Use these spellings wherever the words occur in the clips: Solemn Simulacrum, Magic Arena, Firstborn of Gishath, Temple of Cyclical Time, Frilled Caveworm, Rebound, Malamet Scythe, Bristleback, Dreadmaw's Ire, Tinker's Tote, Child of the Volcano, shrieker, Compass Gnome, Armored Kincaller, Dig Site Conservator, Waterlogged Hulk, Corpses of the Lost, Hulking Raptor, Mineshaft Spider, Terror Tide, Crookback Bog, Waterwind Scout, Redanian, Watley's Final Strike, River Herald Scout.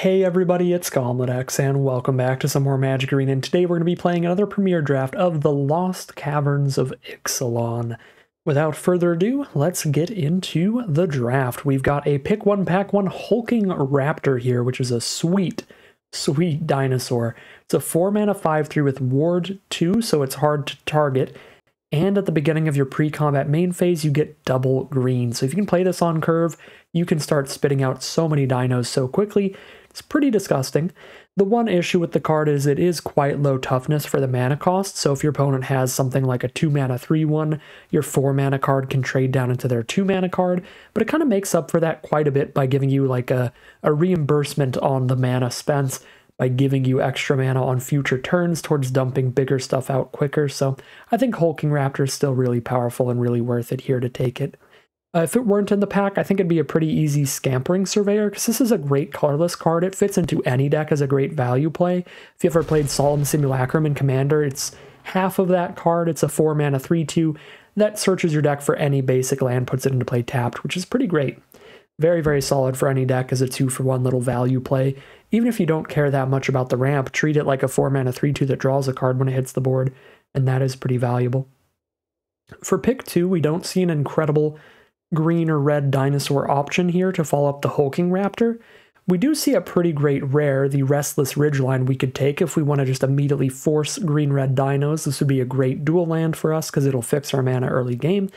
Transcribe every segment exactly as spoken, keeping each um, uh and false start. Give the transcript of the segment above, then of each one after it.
Hey everybody, it's Scallywag and welcome back to some more Magic Arena, and today we're going to be playing another premiere draft of The Lost Caverns of Ixalan. Without further ado, let's get into the draft. We've got a pick one, pack one Hulking Raptor here, which is a sweet, sweet dinosaur. It's a four mana five three with ward two, so it's hard to target. And at the beginning of your pre-combat main phase, you get double green. So if you can play this on curve, you can start spitting out so many dinos so quickly. It's pretty disgusting. The one issue with the card is it is quite low toughness for the mana cost. So if your opponent has something like a two mana three one, your four mana card can trade down into their two mana card. But it kind of makes up for that quite a bit by giving you like a, a reimbursement on the mana spent, by giving you extra mana on future turns towards dumping bigger stuff out quicker. So I think Hulking Raptor is still really powerful and really worth it here to take it. Uh, if it weren't in the pack, I think it'd be a pretty easy Scampering Surveyor, because this is a great colorless card. It fits into any deck as a great value play. If you ever played Solemn Simulacrum in Commander, it's half of that card. It's a four mana three two that searches your deck for any basic land, puts it into play tapped, which is pretty great. Very, very solid for any deck as a two for one little value play. Even if you don't care that much about the ramp, treat it like a four mana three two that draws a card when it hits the board, and that is pretty valuable. For pick two, we don't see an incredible green or red dinosaur option here to follow up the Hulking Raptor. We do see a pretty great rare, the Restless Ridgeline, we could take if we want to just immediately force green-red dinos. This would be a great dual land for us because it'll fix our mana early game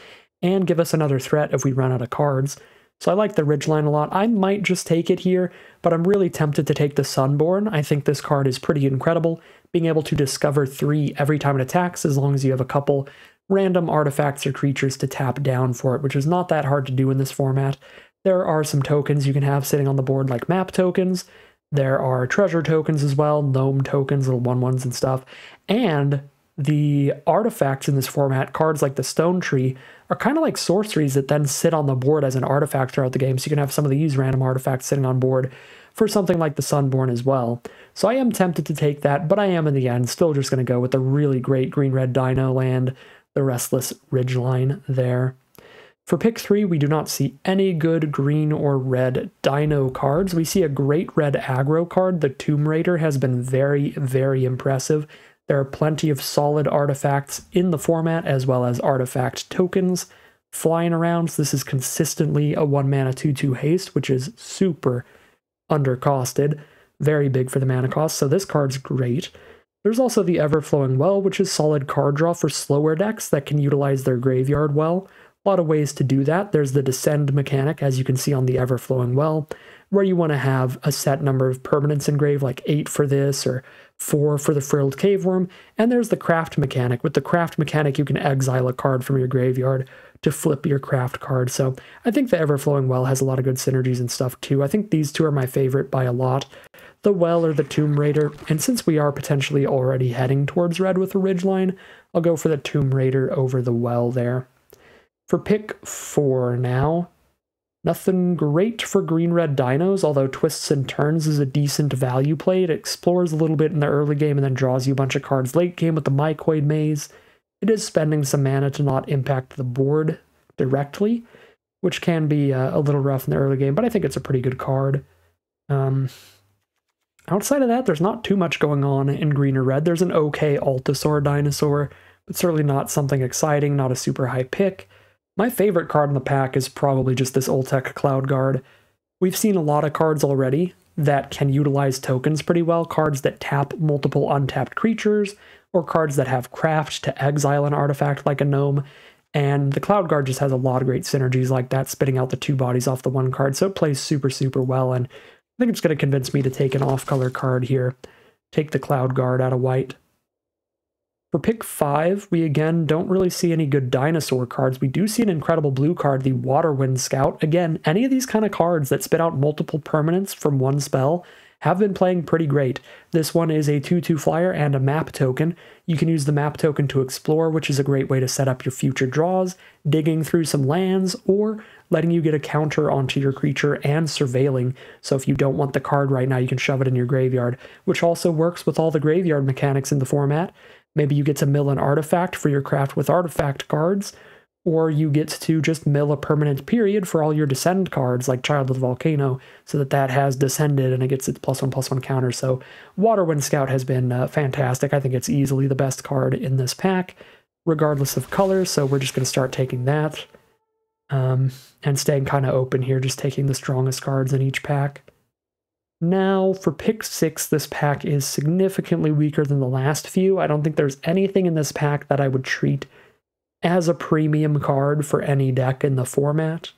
and give us another threat if we run out of cards. So I like the Ridgeline a lot. I might just take it here, but I'm really tempted to take the Sunborn. I think this card is pretty incredible. Being able to discover three every time it attacks, as long as you have a couple random artifacts or creatures to tap down for it, which is not that hard to do in this format. There are some tokens you can have sitting on the board, like map tokens. There are treasure tokens as well, gnome tokens, little one ones and stuff. And the artifacts in this format, cards like the Stone Tree, are kind of like sorceries that then sit on the board as an artifact throughout the game, so you can have some of these random artifacts sitting on board for something like the Sunborn as well. So I am tempted to take that, but I am in the end still just going to go with the really great green-red dino land, the Restless Ridgeline there. For pick three, we do not see any good green or red dino cards. We see a great red aggro card. The Tomb Raider has been very, very impressive. There are plenty of solid artifacts in the format, as well as artifact tokens flying around. So this is consistently a one mana two two haste, which is super undercosted. Very big for the mana cost, so this card's great. There's also the Everflowing Well, which is solid card draw for slower decks that can utilize their graveyard well. A lot of ways to do that. There's the Descend mechanic, as you can see on the Everflowing Well, where you want to have a set number of permanents engraved, like eight for this, or four for the Frilled Caveworm, and there's the Craft mechanic. With the Craft mechanic, you can exile a card from your graveyard to flip your Craft card. So I think the Everflowing Well has a lot of good synergies and stuff too. I think these two are my favorite by a lot, the Well or the Tomb Raider, and since we are potentially already heading towards red with the Ridgeline, I'll go for the Tomb Raider over the Well there. For pick four now, nothing great for green-red dinos, although Twists and Turns is a decent value play. It explores a little bit in the early game and then draws you a bunch of cards late game with the Mycoid Maze. It is spending some mana to not impact the board directly, which can be uh, a little rough in the early game, but I think it's a pretty good card. Um, outside of that, there's not too much going on in green or red. There's an okay Altisaur dinosaur, but certainly not something exciting, not a super high pick. My favorite card in the pack is probably just this Oltec Cloud Guard. We've seen a lot of cards already that can utilize tokens pretty well, cards that tap multiple untapped creatures, or cards that have Craft to exile an artifact like a gnome, and the Cloud Guard just has a lot of great synergies like that, spitting out the two bodies off the one card, so it plays super, super well, and I think it's going to convince me to take an off-color card here. Take the Cloud Guard out of white. For pick five, we again don't really see any good dinosaur cards. We do see an incredible blue card, the Waterwind Scout. Again, any of these kind of cards that spit out multiple permanents from one spell have been playing pretty great. This one is a two two flyer and a map token. You can use the map token to explore, which is a great way to set up your future draws, digging through some lands, or letting you get a counter onto your creature and surveilling. So if you don't want the card right now, you can shove it in your graveyard, which also works with all the graveyard mechanics in the format. Maybe you get to mill an artifact for your Craft with Artifact cards, or you get to just mill a permanent period for all your Descend cards, like Child of the Volcano, so that that has descended and it gets its plus one, plus one counter. So Waterwind Scout has been uh, fantastic. I think it's easily the best card in this pack, regardless of color, so we're just going to start taking that. Um, and staying kind of open here, just taking the strongest cards in each pack. Now, for pick six, this pack is significantly weaker than the last few. I don't think there's anything in this pack that I would treat as a premium card for any deck in the format.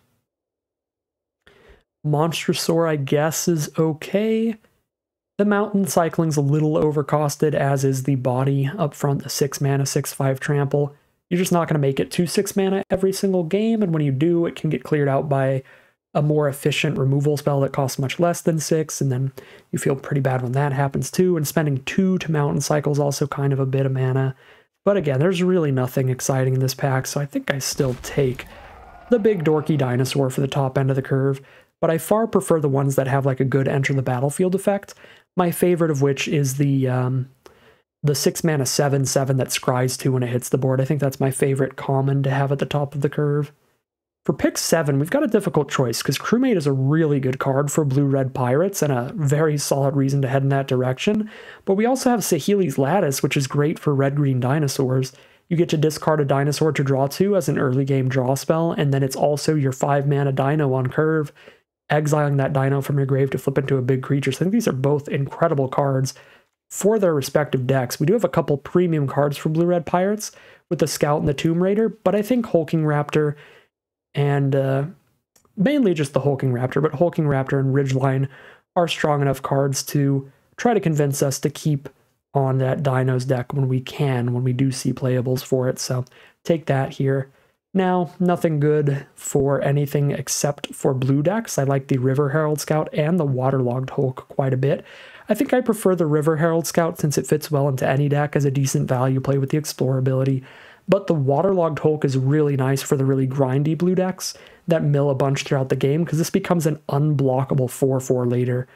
Monstrosaur, I guess, is okay. The Mountain Cycling's a little overcosted, as is the body up front, the six mana, six five trample. You're just not going to make it to six mana every single game, and when you do, it can get cleared out by a more efficient removal spell that costs much less than six, and then you feel pretty bad when that happens too. And spending two to Mountain Cycle is also kind of a bit of mana. But again, there's really nothing exciting in this pack, so I think I still take the big dorky dinosaur for the top end of the curve. But I far prefer the ones that have like a good enter the battlefield effect. My favorite of which is the um, the six mana seven seven that scries two when it hits the board. I think that's my favorite common to have at the top of the curve. For pick seven, we've got a difficult choice, because Crewmate is a really good card for blue-red pirates and a very solid reason to head in that direction, but we also have Saheeli's Lattice, which is great for red-green dinosaurs. You get to discard a dinosaur to draw two as an early-game draw spell, and then it's also your five mana dino on curve, exiling that dino from your grave to flip into a big creature. So I think these are both incredible cards for their respective decks. We do have a couple premium cards for blue-red pirates, with the Scout and the Tomb Raider, but I think Hulking Raptor... and uh, mainly just the Hulking Raptor, but Hulking Raptor and Ridgeline are strong enough cards to try to convince us to keep on that Dinos deck when we can, when we do see playables for it, so take that here. Now, nothing good for anything except for blue decks. I like the River Herald Scout and the Waterlogged Hulk quite a bit. I think I prefer the River Herald Scout since it fits well into any deck as a decent value play with the Explorer ability. But the Waterlogged Hulk is really nice for the really grindy blue decks that mill a bunch throughout the game, because this becomes an unblockable four four later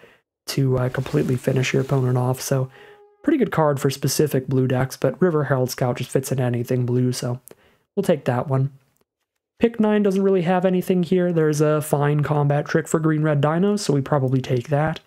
to uh, completely finish your opponent off. So pretty good card for specific blue decks, but River Herald Scout just fits in anything blue, so we'll take that one. Pick nine doesn't really have anything here. There's a fine combat trick for green-red dinos, so we probably take that.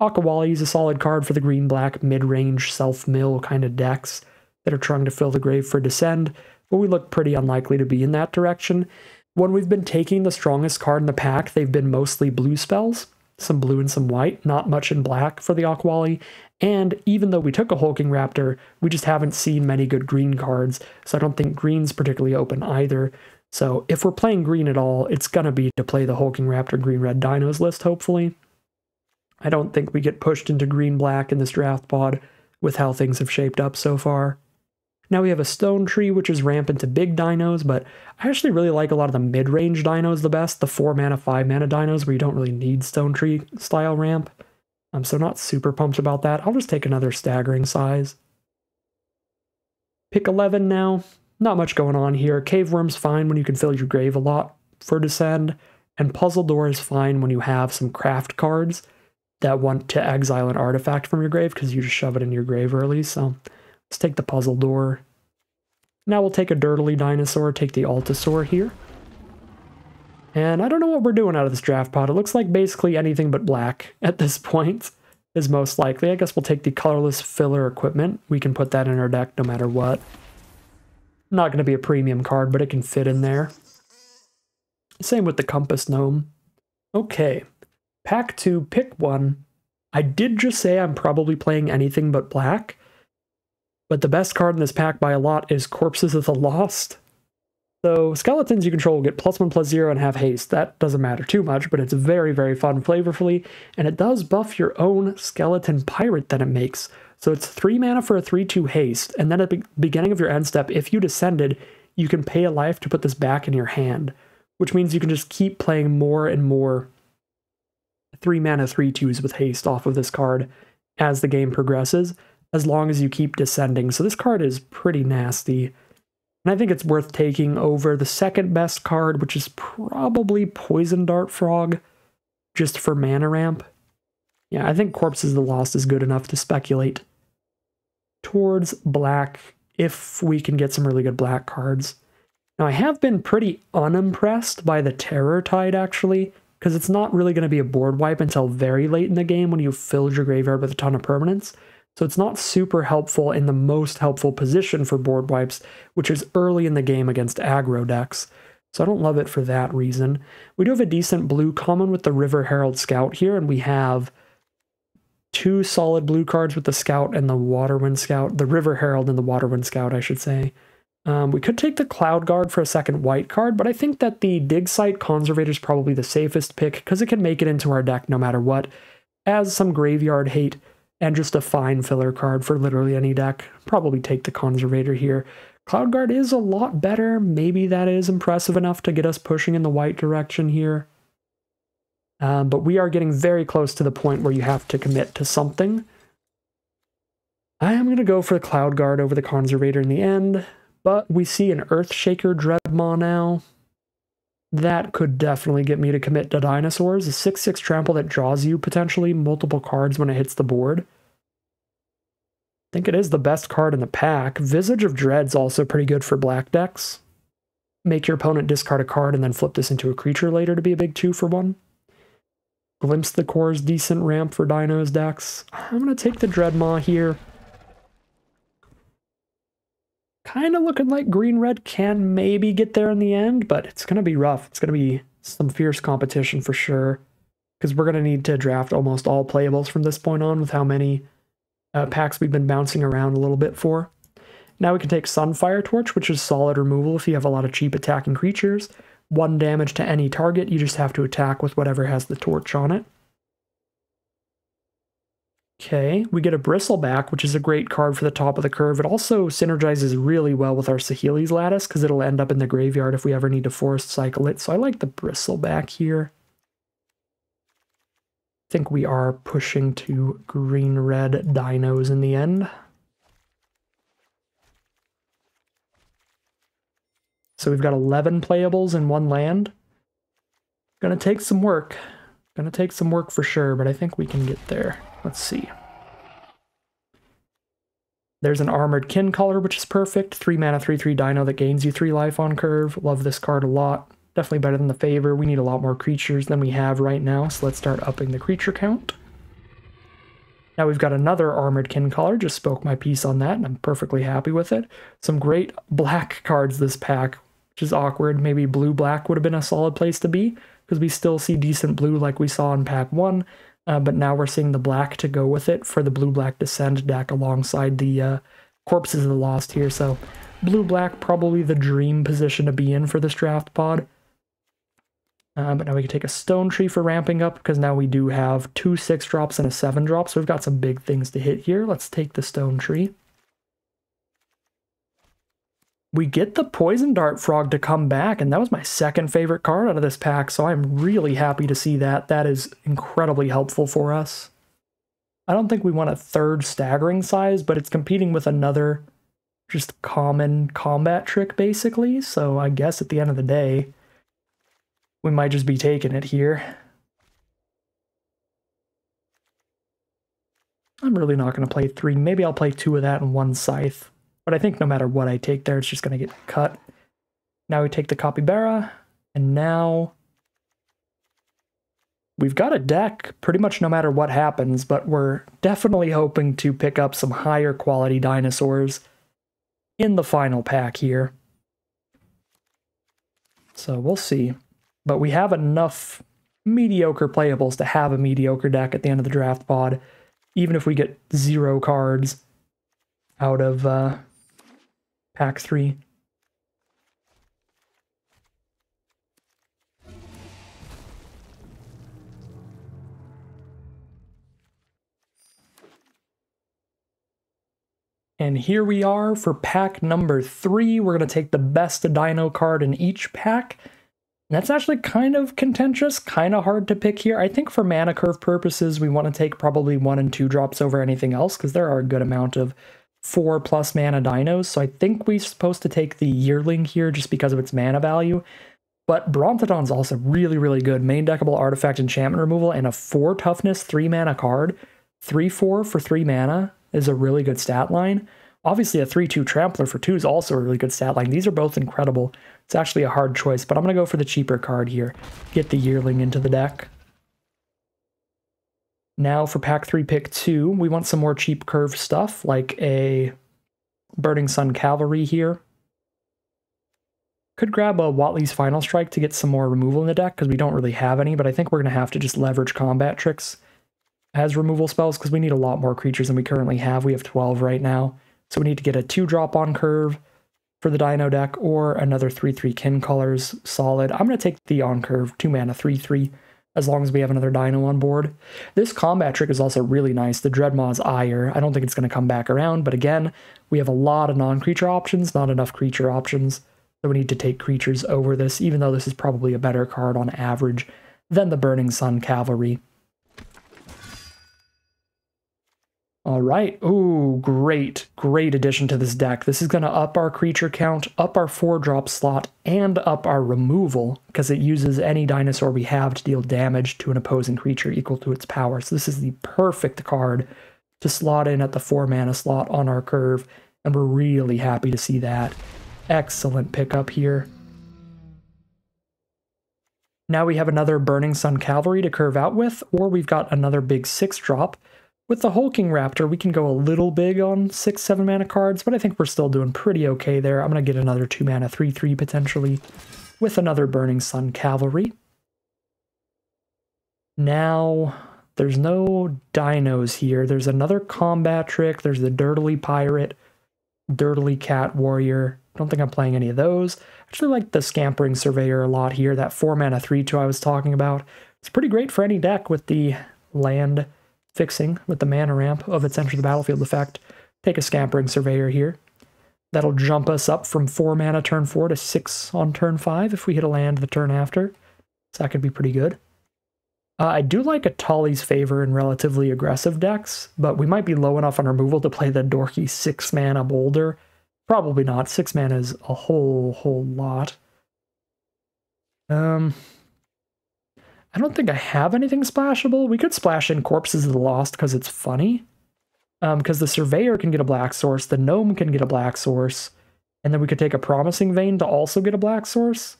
Aquawali is a solid card for the green-black mid-range self-mill kind of decks that are trying to fill the grave for Descend, but we look pretty unlikely to be in that direction. When we've been taking the strongest card in the pack, they've been mostly blue spells, some blue and some white, not much in black for the Aquawali, and even though we took a Hulking Raptor, we just haven't seen many good green cards, so I don't think green's particularly open either. So if we're playing green at all, it's gonna be to play the Hulking Raptor green-red dinos list, hopefully. I don't think we get pushed into green-black in this draft pod with how things have shaped up so far. Now we have a Stone Tree, which is rampant to big dinos, but I actually really like a lot of the mid-range dinos the best, the four mana, five mana dinos, where you don't really need Stone Tree-style ramp. I'm um, so not super pumped about that. I'll just take another Staggering Size. Pick eleven now. Not much going on here. Caveworm's fine when you can fill your grave a lot for Descend, and Puzzle Door is fine when you have some Craft cards that want to exile an artifact from your grave, because you just shove it in your grave early, so... let's take the Puzzle Door. Now we'll take a dirtily dinosaur, take the Altisaur here. And I don't know what we're doing out of this draft pod. It looks like basically anything but black at this point is most likely. I guess we'll take the colorless filler equipment. We can put that in our deck no matter what. Not going to be a premium card, but it can fit in there. Same with the Compass Gnome. Okay. Pack two, pick one. I did just say I'm probably playing anything but black. But the best card in this pack by a lot is Corpses of the Lost. So skeletons you control get plus one, plus zero, and have haste. That doesn't matter too much, but it's very, very fun flavorfully. And it does buff your own skeleton pirate that it makes. So it's three mana for a three two haste. And then at the beginning of your end step, if you descended, you can pay a life to put this back in your hand. Which means you can just keep playing more and more three mana, three twos with haste off of this card as the game progresses, as long as you keep descending. So this card is pretty nasty. And I think it's worth taking over the second best card, which is probably Poison Dart Frog, just for mana ramp. Yeah, I think Corpses of the Lost is good enough to speculate towards black, if we can get some really good black cards. Now, I have been pretty unimpressed by the Terror Tide, actually, because it's not really going to be a board wipe until very late in the game when you've filled your graveyard with a ton of permanents. So it's not super helpful in the most helpful position for board wipes, which is early in the game against aggro decks. So I don't love it for that reason. We do have a decent blue common with the River Herald Scout here, and we have two solid blue cards with the Scout and the Waterwind Scout. The River Herald and the Waterwind Scout, I should say. Um, we could take the Cloud Guard for a second white card, but I think that the Dig Site Conservator is probably the safest pick because it can make it into our deck no matter what, as some graveyard hate and just a fine filler card for literally any deck. Probably take the Conservator here. Cloud Guard is a lot better. Maybe that is impressive enough to get us pushing in the white direction here. Um, but we are getting very close to the point where you have to commit to something. I am going to go for the Cloud Guard over the Conservator in the end, but we see an Earthshaker Dreadmaw now. That could definitely get me to commit to Dinosaurs. A six six trample that draws you potentially multiple cards when it hits the board. I think it is the best card in the pack. Visage of Dread's also pretty good for black decks. Make your opponent discard a card and then flip this into a creature later to be a big two for one. Glimpse the Core's decent ramp for Dino's decks. I'm going to take the Dreadmaw here. Kind of looking like green-red can maybe get there in the end, but it's going to be rough. It's going to be some fierce competition for sure, because we're going to need to draft almost all playables from this point on with how many uh, packs we've been bouncing around a little bit for. Now we can take Sunfire Torch, which is solid removal if you have a lot of cheap attacking creatures. One damage to any target, you just have to attack with whatever has the torch on it. Okay, we get a Bristleback, which is a great card for the top of the curve. It also synergizes really well with our Saheeli's Lattice, because it'll end up in the graveyard if we ever need to forest cycle it. So I like the Bristleback here. I think we are pushing to green-red dinos in the end. So we've got eleven playables and one land. Gonna take some work. Gonna take some work for sure, but I think we can get there. Let's see. There's an Armored Kincaller, which is perfect. three mana, three three dino that gains you three life on curve. Love this card a lot. Definitely better than the Favor. We need a lot more creatures than we have right now, so let's start upping the creature count. Now we've got another Armored Kincaller. Just spoke my piece on that, and I'm perfectly happy with it. Some great black cards this pack, which is awkward. Maybe blue-black would have been a solid place to be, because we still see decent blue like we saw in pack one. Uh, but now we're seeing the black to go with it for the blue-black Descend deck alongside the uh, Corpses of the Lost here. So blue-black, probably the dream position to be in for this draft pod. Uh, but now we can take a Stone Tree for ramping up, because now we do have two six drops and a seven drop. So we've got some big things to hit here. Let's take the Stone Tree. We get the Poison Dart Frog to come back, and that was my second favorite card out of this pack, so I'm really happy to see that. That is incredibly helpful for us. I don't think we want a third Staggering Size, but it's competing with another just common combat trick, basically, so I guess at the end of the day, we might just be taking it here. I'm really not going to play three. Maybe I'll play two of that and one Scythe. But I think no matter what I take there, it's just going to get cut. Now we take the Capybara, and now we've got a deck pretty much no matter what happens, but we're definitely hoping to pick up some higher quality dinosaurs in the final pack here. So we'll see. But we have enough mediocre playables to have a mediocre deck at the end of the draft pod, even if we get zero cards out of Uh, Pack three. And here we are for pack number three. We're going to take the best dino card in each pack. And that's actually kind of contentious, kind of hard to pick here. I think for mana curve purposes, we want to take probably one and two drops over anything else, because there are a good amount of four plus mana dinos, so I think we're supposed to take the Yearling here just because of its mana value. But Brontodon's also really, really good. Main deckable artifact enchantment removal and a four toughness, three mana card. three four for three mana is a really good stat line. Obviously, a three two Trampler for two is also a really good stat line. These are both incredible. It's actually a hard choice, but I'm going to go for the cheaper card here. Get the Yearling into the deck. Now for pack three, pick two, we want some more cheap curve stuff, like a Burning Sun Cavalry here. Could grab a Watley's Final Strike to get some more removal in the deck, because we don't really have any, but I think we're going to have to just leverage combat tricks as removal spells, because we need a lot more creatures than we currently have. We have twelve right now, so we need to get a two drop on curve for the Dino deck, or another three three Kincolor's solid. I'm going to take the on curve, two mana, three three, as long as we have another Dino on board. This combat trick is also really nice, the Dreadmaw's Ire. I don't think it's going to come back around, but again, we have a lot of non-creature options, not enough creature options. So we need to take creatures over this, even though this is probably a better card on average than the Burning Sun Cavalry. All right. Ooh, great, great addition to this deck. This is going to up our creature count, up our four drop slot, and up our removal, because it uses any dinosaur we have to deal damage to an opposing creature equal to its power. So this is the perfect card to slot in at the four mana slot on our curve, and we're really happy to see that. Excellent pickup here. Now we have another Burning Sun Cavalry to curve out with, or we've got another big six drop. With the Hulking Raptor, we can go a little big on six, seven mana cards, but I think we're still doing pretty okay there. I'm going to get another two mana, three three potentially, with another Burning Sun Cavalry. Now, there's no dinos here. There's another combat trick. There's the Dirtily Pirate, Dirtily Cat Warrior. I don't think I'm playing any of those. I actually like the Scampering Surveyor a lot here, that four mana three two I was talking about. It's pretty great for any deck with the land fixing, with the mana ramp of its Enter the Battlefield effect. Take a Scampering Surveyor here. That'll jump us up from four mana turn four to six on turn five if we hit a land the turn after. So that could be pretty good. Uh, I do like Atali's Favor in relatively aggressive decks, but we might be low enough on removal to play the dorky six mana Boulder. Probably not. Six mana is a whole, whole lot. Um, I don't think I have anything splashable. We could splash in Corpses of the Lost because it's funny. Um, because the Surveyor can get a black source, the Gnome can get a black source, and then we could take a Promising Vein to also get a black source.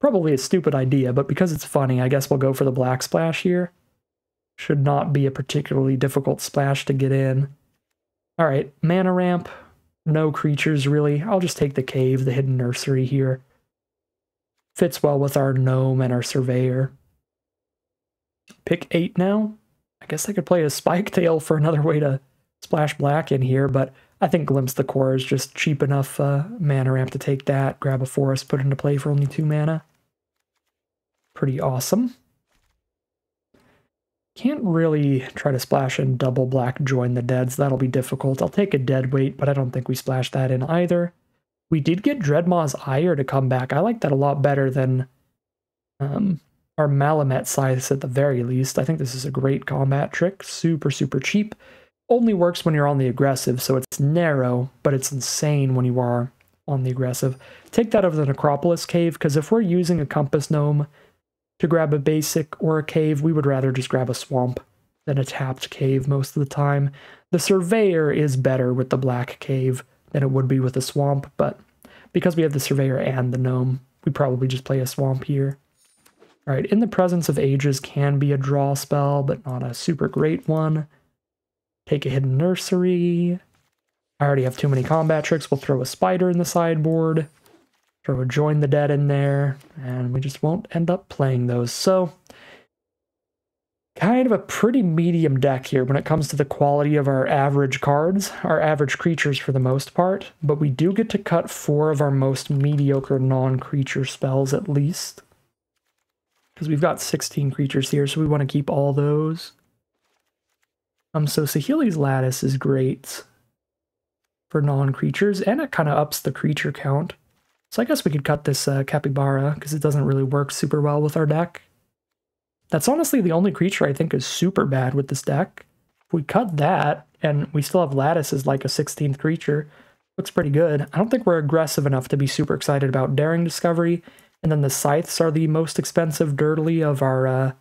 Probably a stupid idea, but because it's funny, I guess we'll go for the black splash here. Should not be a particularly difficult splash to get in. All right, mana ramp. No creatures, really. I'll just take the Cave, the Hidden Nursery here. Fits well with our Gnome and our Surveyor. Pick eight now. I guess I could play a Spike Tail for another way to splash black in here, but I think Glimpse the Core is just cheap enough uh, mana ramp to take that. Grab a Forest, put into play for only two mana. Pretty awesome. Can't really try to splash in double black Join the Dead, so that'll be difficult. I'll take a Dead Weight, but I don't think we splashed that in either. We did get Dreadmaw's Ire to come back. I like that a lot better than um, our Malamet Scythe at the very least. I think this is a great combat trick. Super, super cheap. Only works when you're on the aggressive, so it's narrow, but it's insane when you are on the aggressive. Take that over the Necropolis Cave, because if we're using a Compass Gnome to grab a basic or a cave, we would rather just grab a swamp than a tapped cave most of the time. The Surveyor is better with the black cave than it would be with a swamp, but because we have the Surveyor and the Gnome, we probably just play a swamp here. All right, In the Presence of Ages can be a draw spell, but not a super great one. Take a Hidden Nursery. I already have too many combat tricks. We'll throw a Spider in the sideboard. Throw a Join the Dead in there, and we just won't end up playing those. So, kind of a pretty medium deck here when it comes to the quality of our average cards, our average creatures for the most part, but we do get to cut four of our most mediocre non-creature spells at least, because we've got sixteen creatures here, so we want to keep all those. Um, so Saheeli's Lattice is great for non-creatures, and it kind of ups the creature count. So I guess we could cut this uh, Capybara, because it doesn't really work super well with our deck. That's honestly the only creature I think is super bad with this deck. If we cut that, and we still have Lattice as like a sixteenth creature, looks pretty good. I don't think we're aggressive enough to be super excited about Daring Discovery. And then the Scythes are the most expensive dirtily of our uh,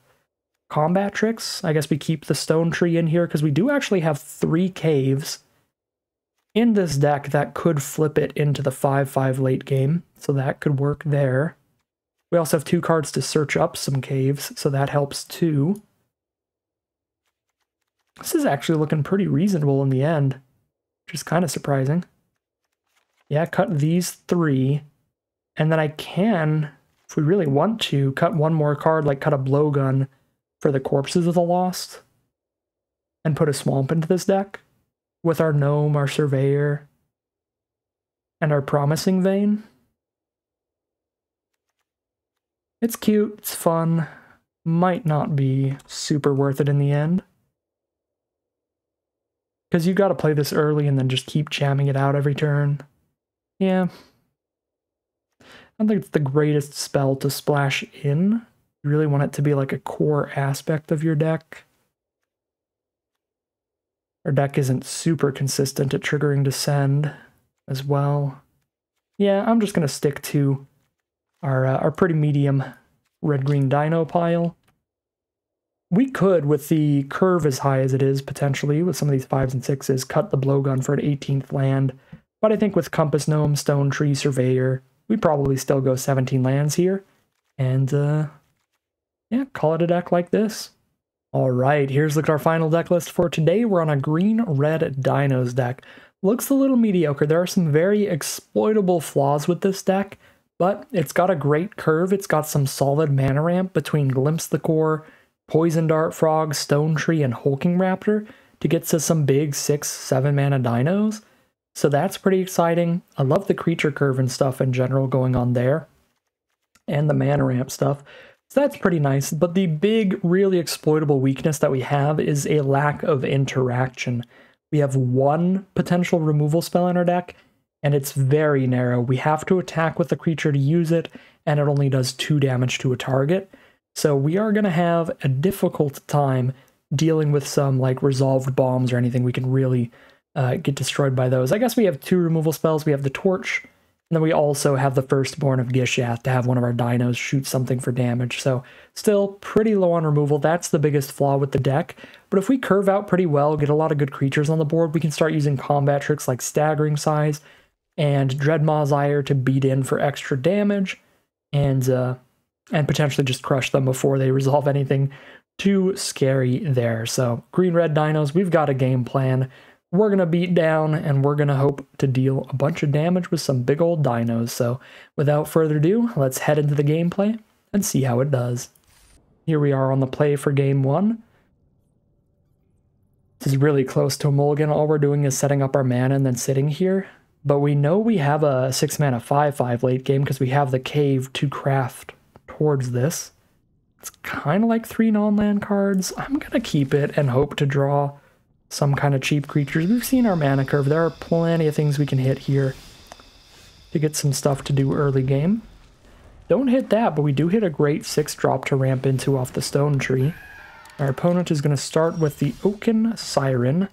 combat tricks. I guess we keep the Stone Tree in here, because we do actually have three caves. in this deck that could flip it into the five five late game, so that could work there. We also have two cards to search up some caves, so that helps too. This is actually looking pretty reasonable in the end, which is kind of surprising. Yeah, cut these three, and then I can, if we really want to, cut one more card, like cut a blowgun for the Corpses of the Lost, and put a swamp into this deck with our gnome, our surveyor, and our promising vein. It's cute, it's fun, might not be super worth it in the end. Because you got to play this early and then just keep jamming it out every turn. Yeah. I don't think it's the greatest spell to splash in. You really want it to be like a core aspect of your deck. Our deck isn't super consistent at triggering Descend as well. Yeah, I'm just going to stick to our, uh, our pretty medium red-green dino pile. We could, with the curve as high as it is, potentially, with some of these fives and sixes, cut the blowgun for an eighteenth land. But I think with Compass Gnome, Stone Tree, Surveyor, we probably still go seventeen lands here. And, uh, yeah, call it a deck like this. All right, here's look at our final deck list for today. We're on a green-red dinos deck. Looks a little mediocre. There are some very exploitable flaws with this deck, but it's got a great curve. It's got some solid mana ramp between Glimpse the Core, Poison Dart Frog, Stone Tree, and Hulking Raptor to get to some big six, seven mana dinos. So that's pretty exciting. I love the creature curve and stuff in general going on there, and the mana ramp stuff. So that's pretty nice. But the big, really exploitable weakness that we have is a lack of interaction. We have one potential removal spell in our deck, and it's very narrow. We have to attack with the creature to use it, and it only does two damage to a target. So we are going to have a difficult time dealing with some like resolved bombs or anything. We can really uh, get destroyed by those. I guess we have two removal spells. We have the Torch, and then we also have the Firstborn of Gishath to have one of our dinos shoot something for damage. So still pretty low on removal. That's the biggest flaw with the deck. But if we curve out pretty well, get a lot of good creatures on the board, we can start using combat tricks like Staggering Size and Dreadmaw's Ire to beat in for extra damage. And, uh... and potentially just crush them before they resolve anything too scary there. So green-red dinos, we've got a game plan. We're going to beat down, and we're going to hope to deal a bunch of damage with some big old dinos. So without further ado, let's head into the gameplay and see how it does. Here we are on the play for game one. This is really close to a mulligan. All we're doing is setting up our mana and then sitting here. But we know we have a six mana five five late game because we have the cave to craft towards this. It's kind of like three non-land cards. I'm gonna keep it and hope to draw some kind of cheap creatures. We've seen our mana curve. There are plenty of things we can hit here to get some stuff to do early game. Don't hit that, but we do hit a great six drop to ramp into off the Stone Tree. Our opponent is going to start with the Oaken Siren,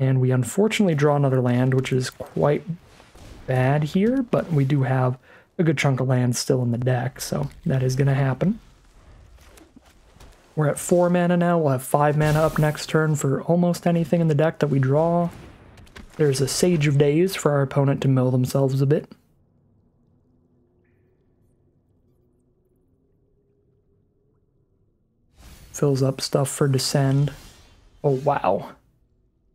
and we unfortunately draw another land, which is quite bad here, but we do have a good chunk of land still in the deck, so that is going to happen. We're at four mana now. We'll have five mana up next turn for almost anything in the deck that we draw. There's a Sage of Days for our opponent to mill themselves a bit. Fills up stuff for Descend. Oh, wow.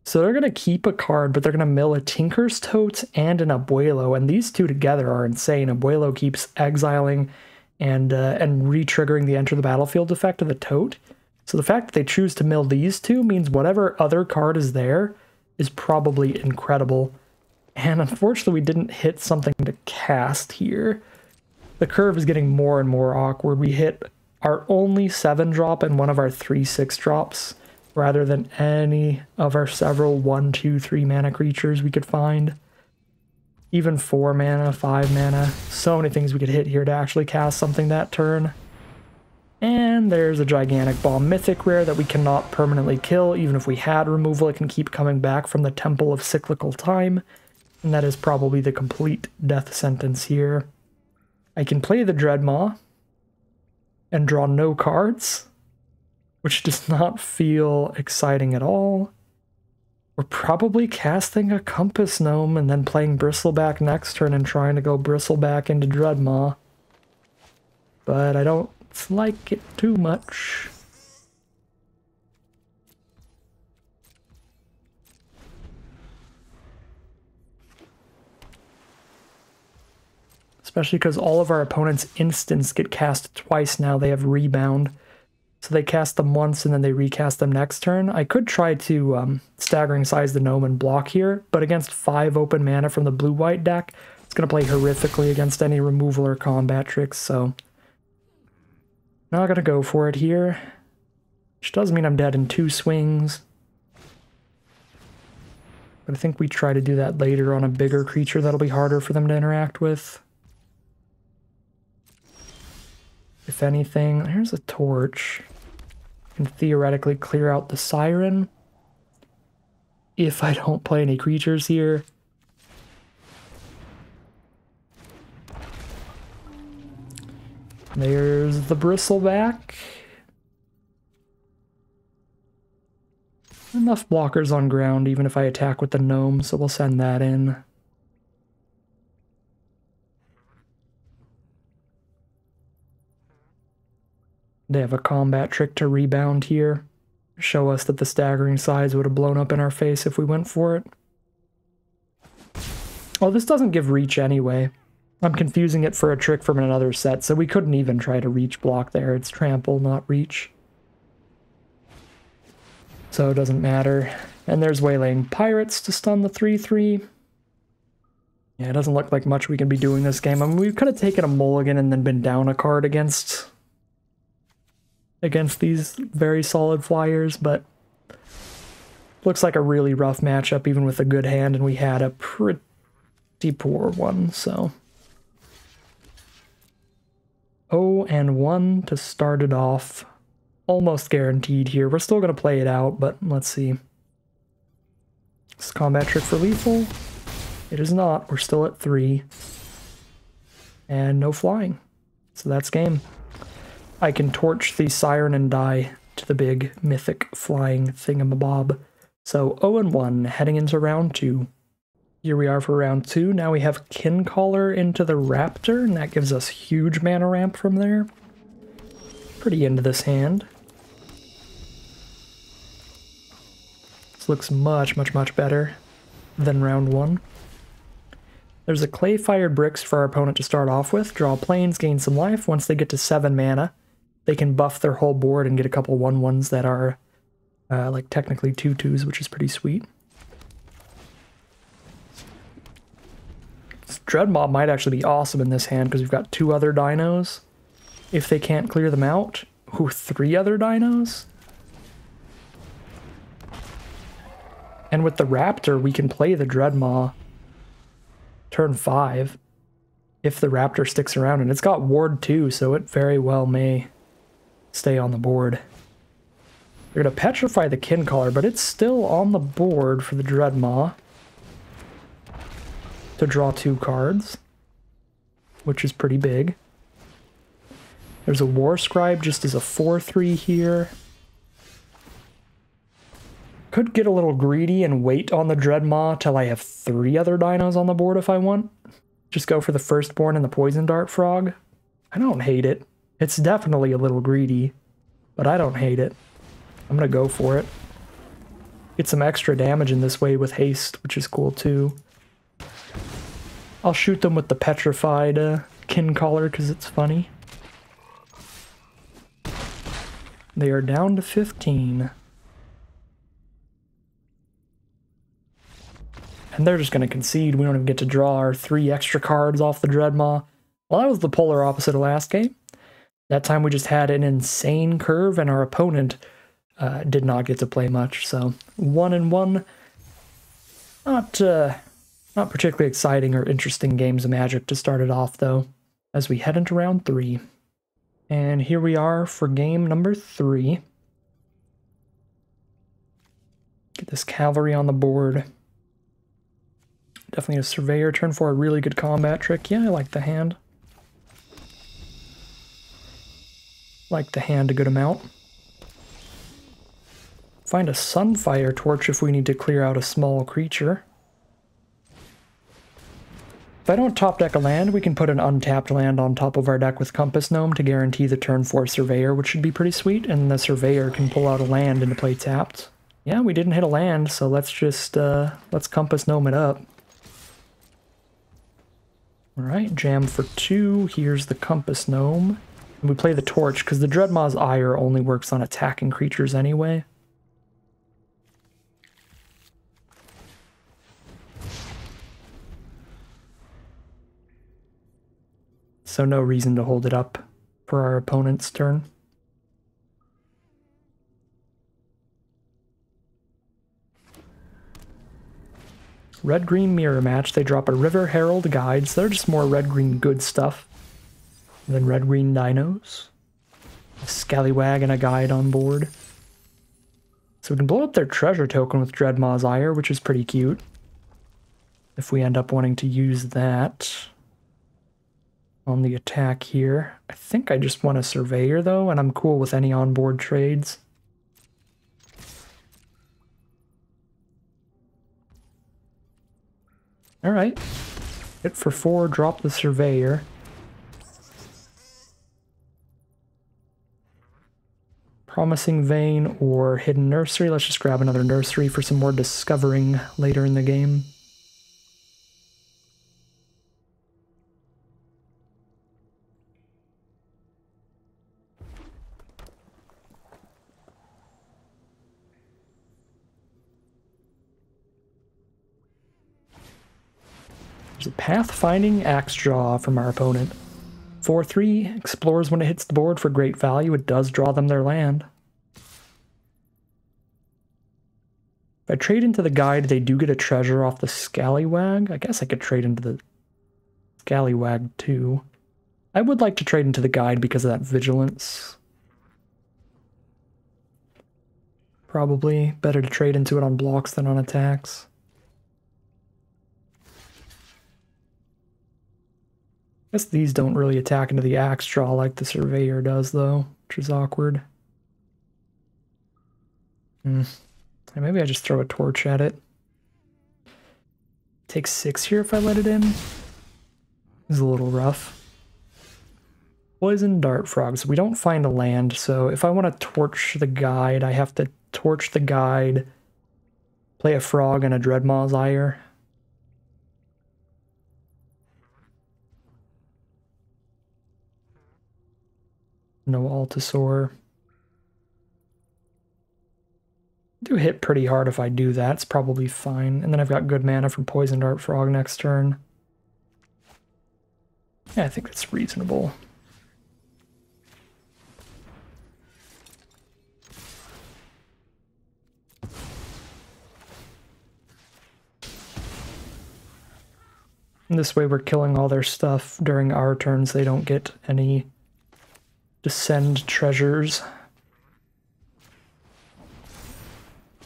So they're going to keep a card, but they're going to mill a Tinker's Tote and an Abuelo, and these two together are insane. Abuelo keeps exiling and uh, and re-triggering the Enter the Battlefield effect of the Tote. So the fact that they choose to mill these two means whatever other card is there is probably incredible. And unfortunately, we didn't hit something to cast here. The curve is getting more and more awkward. We hit our only seven drop and one of our three six drops. Rather than any of our several one, two, three mana creatures we could find. Even four mana, five mana, so many things we could hit here to actually cast something that turn. And there's a Gigantic Bomb Mythic Rare that we cannot permanently kill. Even if we had removal, it can keep coming back from the Temple of Cyclical Time. And that is probably the complete death sentence here. I can play the Dreadmaw and draw no cards, which does not feel exciting at all. We're probably casting a Compass Gnome and then playing Bristleback next turn and trying to go Bristleback into Dreadmaw. But I don't like it too much. Especially because all of our opponent's instants get cast twice now. They have rebound. So they cast them once and then they recast them next turn. I could try to um, Staggering Size the Gnome and block here, but against five open mana from the blue-white deck, it's going to play horrifically against any removal or combat tricks, so... Not going to go for it here. Which does mean I'm dead in two swings. But I think we try to do that later on a bigger creature that'll be harder for them to interact with. If anything, here's a torch. Can theoretically clear out the siren if I don't play any creatures here. There's the Bristleback. Enough blockers on ground even if I attack with the gnome, so we'll send that in. They have a combat trick to rebound here. Show us that the Staggering Sides would have blown up in our face if we went for it. Well, this doesn't give reach anyway. I'm confusing it for a trick from another set, so we couldn't even try to reach block there. It's trample, not reach. So it doesn't matter. And there's Waylaying Pirates to stun the three three. Yeah, it doesn't look like much we can be doing this game. I mean, we could have taken a mulligan and then been down a card against... against these very solid flyers, but looks like a really rough matchup even with a good hand, and we had a pretty poor one, so. oh and one to start it off. Almost guaranteed here. We're still going to play it out, but let's see. Is combat trick for lethal? It is not. We're still at three. And no flying. So that's game. I can torch the siren and die to the big mythic flying thingamabob. So oh and one heading into round two. Here we are for round two. Now we have Kincaller into the Raptor, and that gives us huge mana ramp from there. Pretty into this hand. This looks much, much, much better than round one. There's a Clay-Fired Bricks for our opponent to start off with. Draw planes, gain some life. Once they get to seven mana, they can buff their whole board and get a couple one ones that are, uh, like, technically two twos, which is pretty sweet. Dreadmaw might actually be awesome in this hand, because we've got two other dinos. If they can't clear them out, ooh, three other dinos? And with the Raptor, we can play the Dreadmaw turn five, if the Raptor sticks around, and it's got ward two, so it very well may stay on the board. They're going to petrify the Kincaller, but it's still on the board for the Dreadmaw to draw two cards, which is pretty big. There's a War Scribe just as a four three here. Could get a little greedy and wait on the Dreadmaw till I have three other dinos on the board if I want. Just go for the Firstborn and the Poison Dart Frog. I don't hate it. It's definitely a little greedy, but I don't hate it. I'm going to go for it. Get some extra damage in this way with haste, which is cool too. I'll shoot them with the Petrified uh, Kincaller because it's funny. They are down to fifteen. And they're just going to concede. We don't even get to draw our three extra cards off the Dreadmaw. Well, that was the polar opposite of last game. That time we just had an insane curve, and our opponent uh, did not get to play much. So one and one, not uh, not particularly exciting or interesting games of Magic to start it off, though, as we head into round three. And here we are for game number three. Get this cavalry on the board. Definitely a Surveyor, turn for a really good combat trick. Yeah, I like the hand. Like the hand a good amount. Find a Sunfire Torch if we need to clear out a small creature. If I don't top deck a land, we can put an untapped land on top of our deck with Compass Gnome to guarantee the turn four Surveyor, which should be pretty sweet, and the Surveyor can pull out a land into play tapped. Yeah, we didn't hit a land, so let's just, uh, let's Compass Gnome it up. Alright, jam for two, here's the Compass Gnome. And we play the Torch, because the Dreadmaw's Ire only works on attacking creatures anyway. So no reason to hold it up for our opponent's turn. Red-green mirror match. They drop a River Herald Guide, so they're just more red-green good stuff than red-green dinos. A Scallywag and a guide on board. So we can blow up their treasure token with Dreadmaw's Ire, which is pretty cute. If we end up wanting to use that on the attack here. I think I just want a Surveyor though, and I'm cool with any onboard trades. Alright. Hit for four, drop the Surveyor. Promising Vein or Hidden Nursery. Let's just grab another Nursery for some more discovering later in the game. Pathfinding Axejaw from our opponent. four three, explores when it hits the board for great value. It does draw them their land. If I trade into the guide, they do get a treasure off the Scallywag. I guess I could trade into the Scallywag too. I would like to trade into the guide because of that vigilance. Probably better to trade into it on blocks than on attacks. I guess these don't really attack into the axe draw like the Surveyor does, though, which is awkward. Hmm. Maybe I just throw a Torch at it. Take six here if I let it in. It's a little rough. Poison Dart Frog. So we don't find a land, so if I want to Torch the guide, I have to Torch the guide, play a Frog and a Dreadmaw's Ire. No Altisaur. I do hit pretty hard if I do that. It's probably fine. And then I've got good mana for Poison Dart Frog next turn. Yeah, I think that's reasonable. And this way we're killing all their stuff during our turns. They don't get any Descend treasures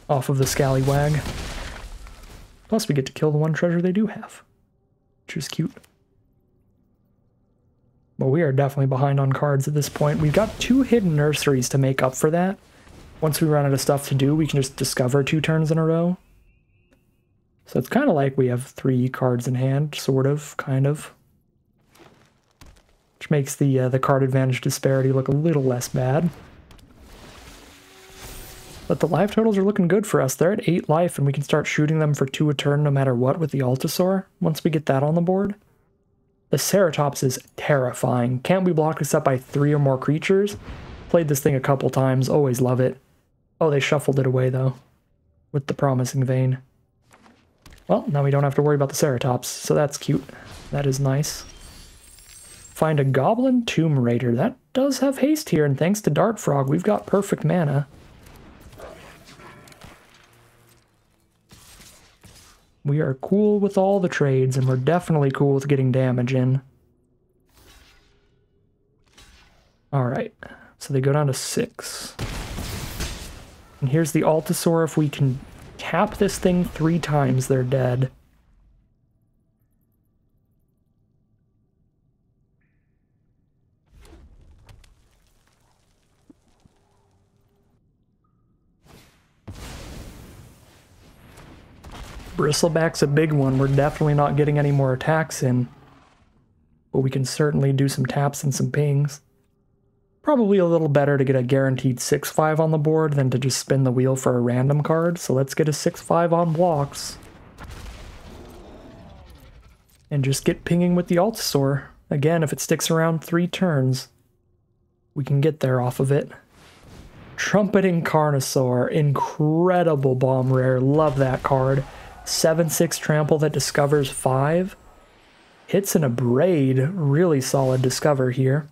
off of the Scallywag. Plus we get to kill the one treasure they do have, which is cute. But we are definitely behind on cards at this point. We've got two hidden nurseries to make up for that. Once we run out of stuff to do, we can just discover two turns in a row. So it's kind of like we have three cards in hand, sort of, kind of. Which makes the uh, the card advantage disparity look a little less bad. But the life totals are looking good for us. They're at eight life, and we can start shooting them for two a turn no matter what with the Altisaur, once we get that on the board. The Ceratops is terrifying. Can't we block this up by three or more creatures? Played this thing a couple times, always love it. Oh, they shuffled it away, though, with the Promising Vein. Well, now we don't have to worry about the Ceratops, so that's cute. That is nice. Find a Goblin Tomb Raider. That does have haste here, and thanks to Dart Frog, we've got perfect mana. We are cool with all the trades, and we're definitely cool with getting damage in. Alright, so they go down to six. And here's the Altisaur. If we can tap this thing three times, they're dead. Bristleback's a big one. We're definitely not getting any more attacks in. But we can certainly do some taps and some pings. Probably a little better to get a guaranteed six five on the board than to just spin the wheel for a random card. So let's get a six five on blocks. And just get pinging with the Altisaur. Again, if it sticks around three turns, we can get there off of it. Trumpeting Carnosaur, incredible bomb rare, love that card. seven six trample that discovers five. Hits and a braid, really solid discover here.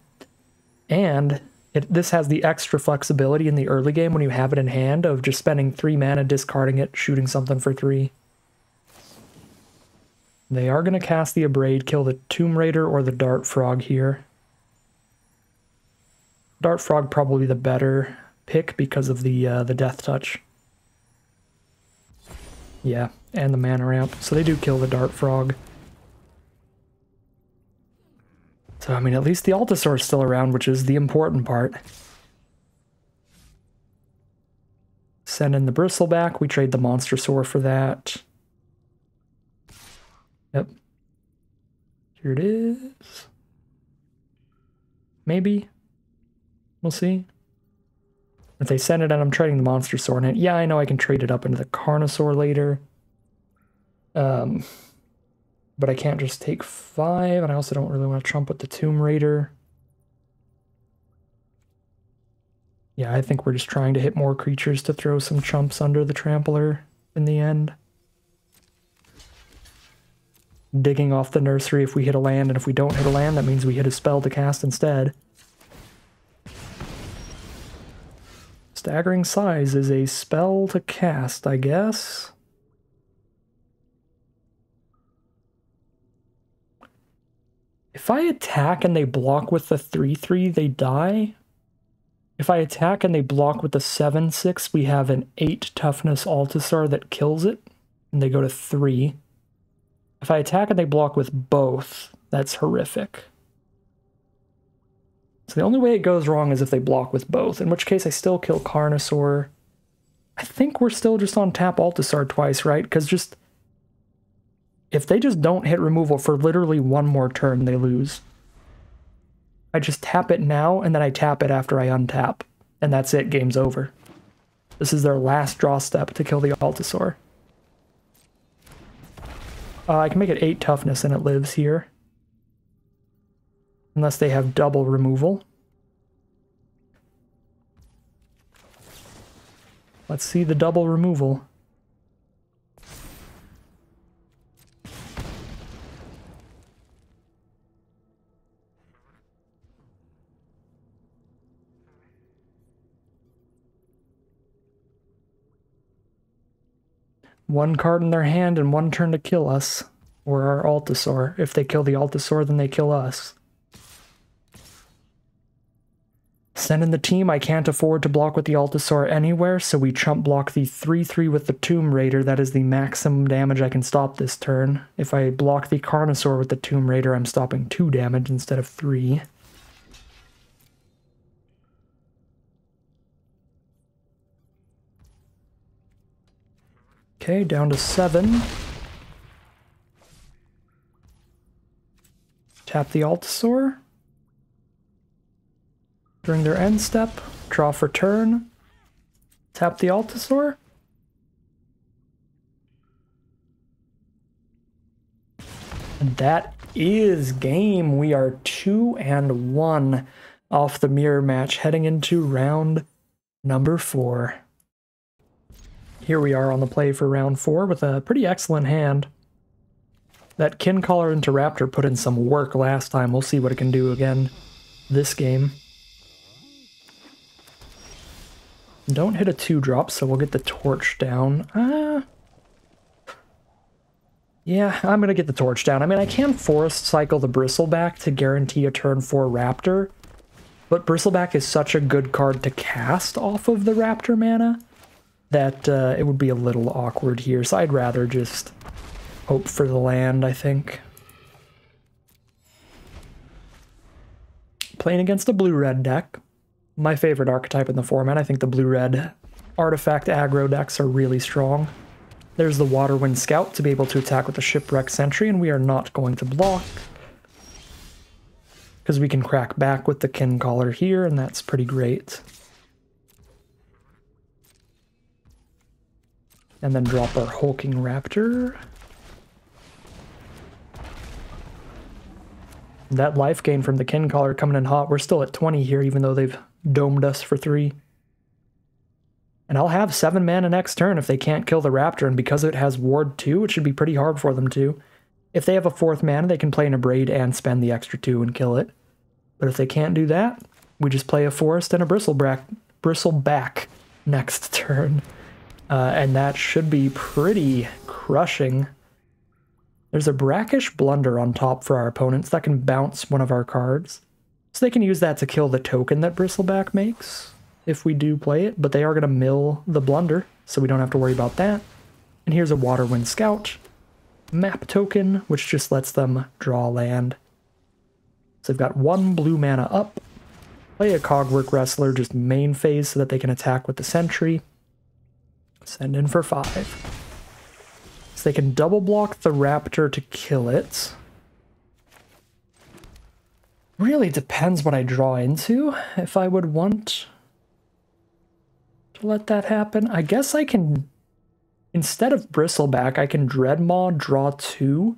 And it, this has the extra flexibility in the early game when you have it in hand of just spending three mana, discarding it, shooting something for three. They are going to cast the Abrade, kill the Tomb Raider or the Dart Frog here. Dart Frog probably the better pick because of the uh, the Death Touch. Yeah, and the mana ramp. So they do kill the Dart Frog. So, I mean, at least the Altisaur is still around, which is the important part. Send in the Bristleback. We trade the Monstrosaur for that. Yep. Here it is. Maybe. We'll see. If they send it and I'm trading the Monstrosaur in it, yeah, I know I can trade it up into the Carnosaur later. Um, but I can't just take five, and I also don't really want to trump with the Tomb Raider. Yeah, I think we're just trying to hit more creatures to throw some chumps under the Trampler in the end. Digging off the nursery if we hit a land, and if we don't hit a land, that means we hit a spell to cast instead. Staggering Size is a spell to cast, I guess. If I attack and they block with the three three, they die. If I attack and they block with the seven six, we have an eight toughness Altisaur that kills it, and they go to three. If I attack and they block with both, that's horrific. So the only way it goes wrong is if they block with both, in which case I still kill Carnosaur. I think we're still just on tap Altisaur twice, right? Because just... if they just don't hit removal for literally one more turn, they lose. I just tap it now, and then I tap it after I untap. And that's it, game's over. This is their last draw step to kill the Altisaur. Uh, I can make it eight toughness, and it lives here. Unless they have double removal. Let's see the double removal. One card in their hand and one turn to kill us, or our Altisaur. If they kill the Altisaur, then they kill us. Send in the team. I can't afford to block with the Altisaur anywhere, so we chump block the three three with the Tomb Raider. That is the maximum damage I can stop this turn. If I block the Carnosaur with the Tomb Raider, I'm stopping two damage instead of three. Okay, down to seven. Tap the Altisaur. During their end step, draw for turn, tap the Altisaur. And that is game. We are two and one off the mirror match, heading into round number four. Here we are on the play for round four with a pretty excellent hand. That Kincaller into Raptor put in some work last time. We'll see what it can do again this game. Don't hit a two-drop, so we'll get the Torch down. Uh, yeah, I'm going to get the Torch down. I mean, I can Forest Cycle the Bristleback to guarantee a turn four Raptor, but Bristleback is such a good card to cast off of the Raptor mana that uh, it would be a little awkward here, so I'd rather just hope for the land, I think. Playing against a blue-red deck. My favorite archetype in the format. I think the blue-red artifact aggro decks are really strong. There's the Waterwind Scout to be able to attack with the Shipwreck Sentry, and we are not going to block, because we can crack back with the Kincaller here, and that's pretty great. And then drop our Hulking Raptor. That life gain from the Kincaller coming in hot. We're still at twenty here, even though they've domed us for three. And I'll have seven mana next turn if they can't kill the Raptor, and because it has Ward two, it should be pretty hard for them to. If they have a fourth mana, they can play an Abrade and spend the extra two and kill it. But if they can't do that, we just play a Forest and a Bristleback, Bristleback next turn. Uh, and that should be pretty crushing. There's a Brackish Blunder on top for our opponents that can bounce one of our cards. So they can use that to kill the token that Bristleback makes, if we do play it, but they are going to mill the Blunder, so we don't have to worry about that. And here's a Waterwind Scout map token, which just lets them draw land. So they've got one blue mana up. Play a Cogwork Wrestler, just main phase, so that they can attack with the Sentry. Send in for five. So they can double block the Raptor to kill it. Really depends what I draw into, if I would want to let that happen. I guess I can, instead of Bristleback, I can Dreadmaw, draw two,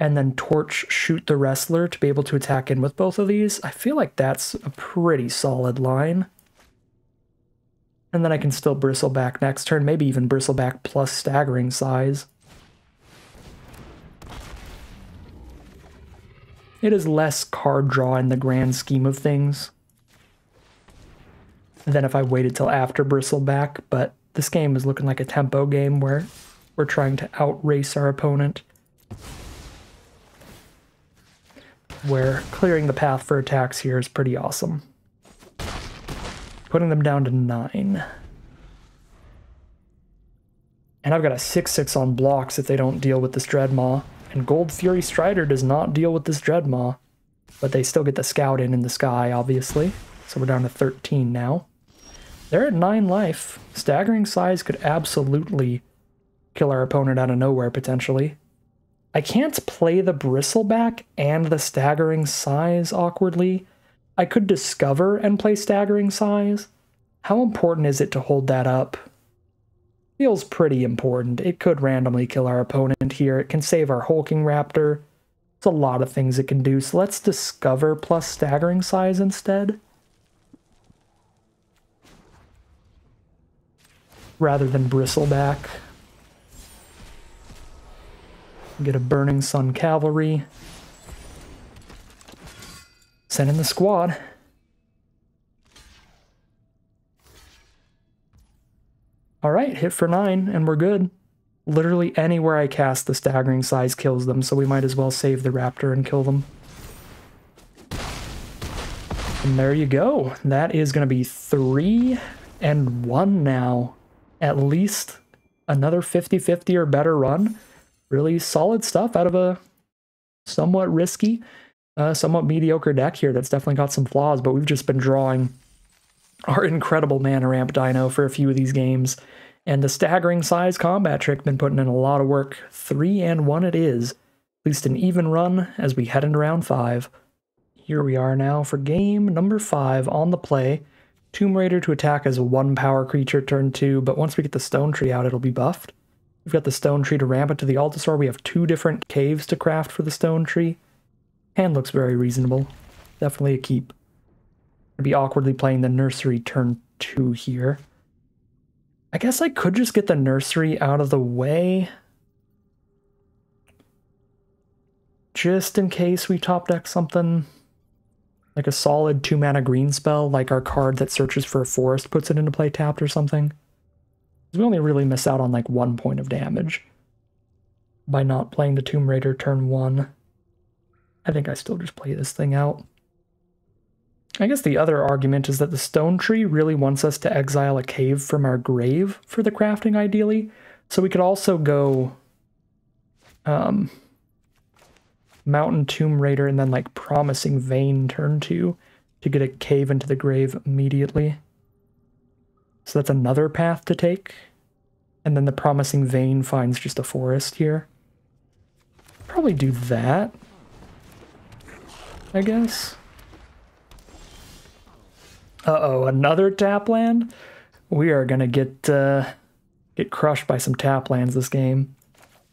and then Torch, shoot the Wrestler to be able to attack in with both of these. I feel like that's a pretty solid line. And then I can still Bristleback next turn, maybe even Bristleback plus Staggering Size. It is less card draw in the grand scheme of things than if I waited till after Bristleback, but this game is looking like a tempo game where we're trying to outrace our opponent, where clearing the path for attacks here is pretty awesome. Putting them down to nine. And I've got a six six on blocks if they don't deal with this Dreadmaw. And Gold Fury Strider does not deal with this Dreadmaw. But they still get the Scout in in the sky, obviously. So we're down to thirteen now. They're at nine life. Staggering Size could absolutely kill our opponent out of nowhere, potentially. I can't play the Bristleback and the Staggering Size awkwardly. I could Discover and play Staggering Size. How important is it to hold that up? Feels pretty important. It could randomly kill our opponent here. It can save our Hulking Raptor. It's a lot of things it can do. So let's Discover plus Staggering Size instead, rather than Bristleback. Get a Burning Sun Cavalry. Send in the squad. Alright, hit for nine, and we're good. Literally anywhere I cast, the Staggering Size kills them, so we might as well save the Raptor and kill them. And there you go. That is going to be three and one now. At least another fifty fifty or better run. Really solid stuff out of a somewhat risky, Uh, somewhat mediocre deck here that's definitely got some flaws, but we've just been drawing our incredible mana ramp dino for a few of these games. And the Staggering Size combat trick been putting in a lot of work. Three and one it is. At least an even run as we head into round five. Here we are now for game number five on the play. Tomb Raider to attack as a one power creature turn two, but once we get the Stone Tree out, it'll be buffed. We've got the Stone Tree to ramp it to the Altisaur. We have two different caves to craft for the Stone Tree. Hand looks very reasonable. Definitely a keep. I'd be awkwardly playing the Nursery turn two here. I guess I could just get the Nursery out of the way, just in case we top deck something. Like a solid two mana green spell, like our card that searches for a forest puts it into play tapped or something. We only really miss out on like one point of damage by not playing the Tomb Raider turn one. I think I still just play this thing out. I guess the other argument is that the Stone Tree really wants us to exile a cave from our grave for the crafting, ideally. So we could also go um, Mountain Tomb Raider and then like Promising Vein turn two to get a cave into the grave immediately. So that's another path to take. And then the Promising Vein finds just a forest here. Probably do that, I guess. Uh-oh, another tap land? We are gonna get uh, get crushed by some tap lands this game.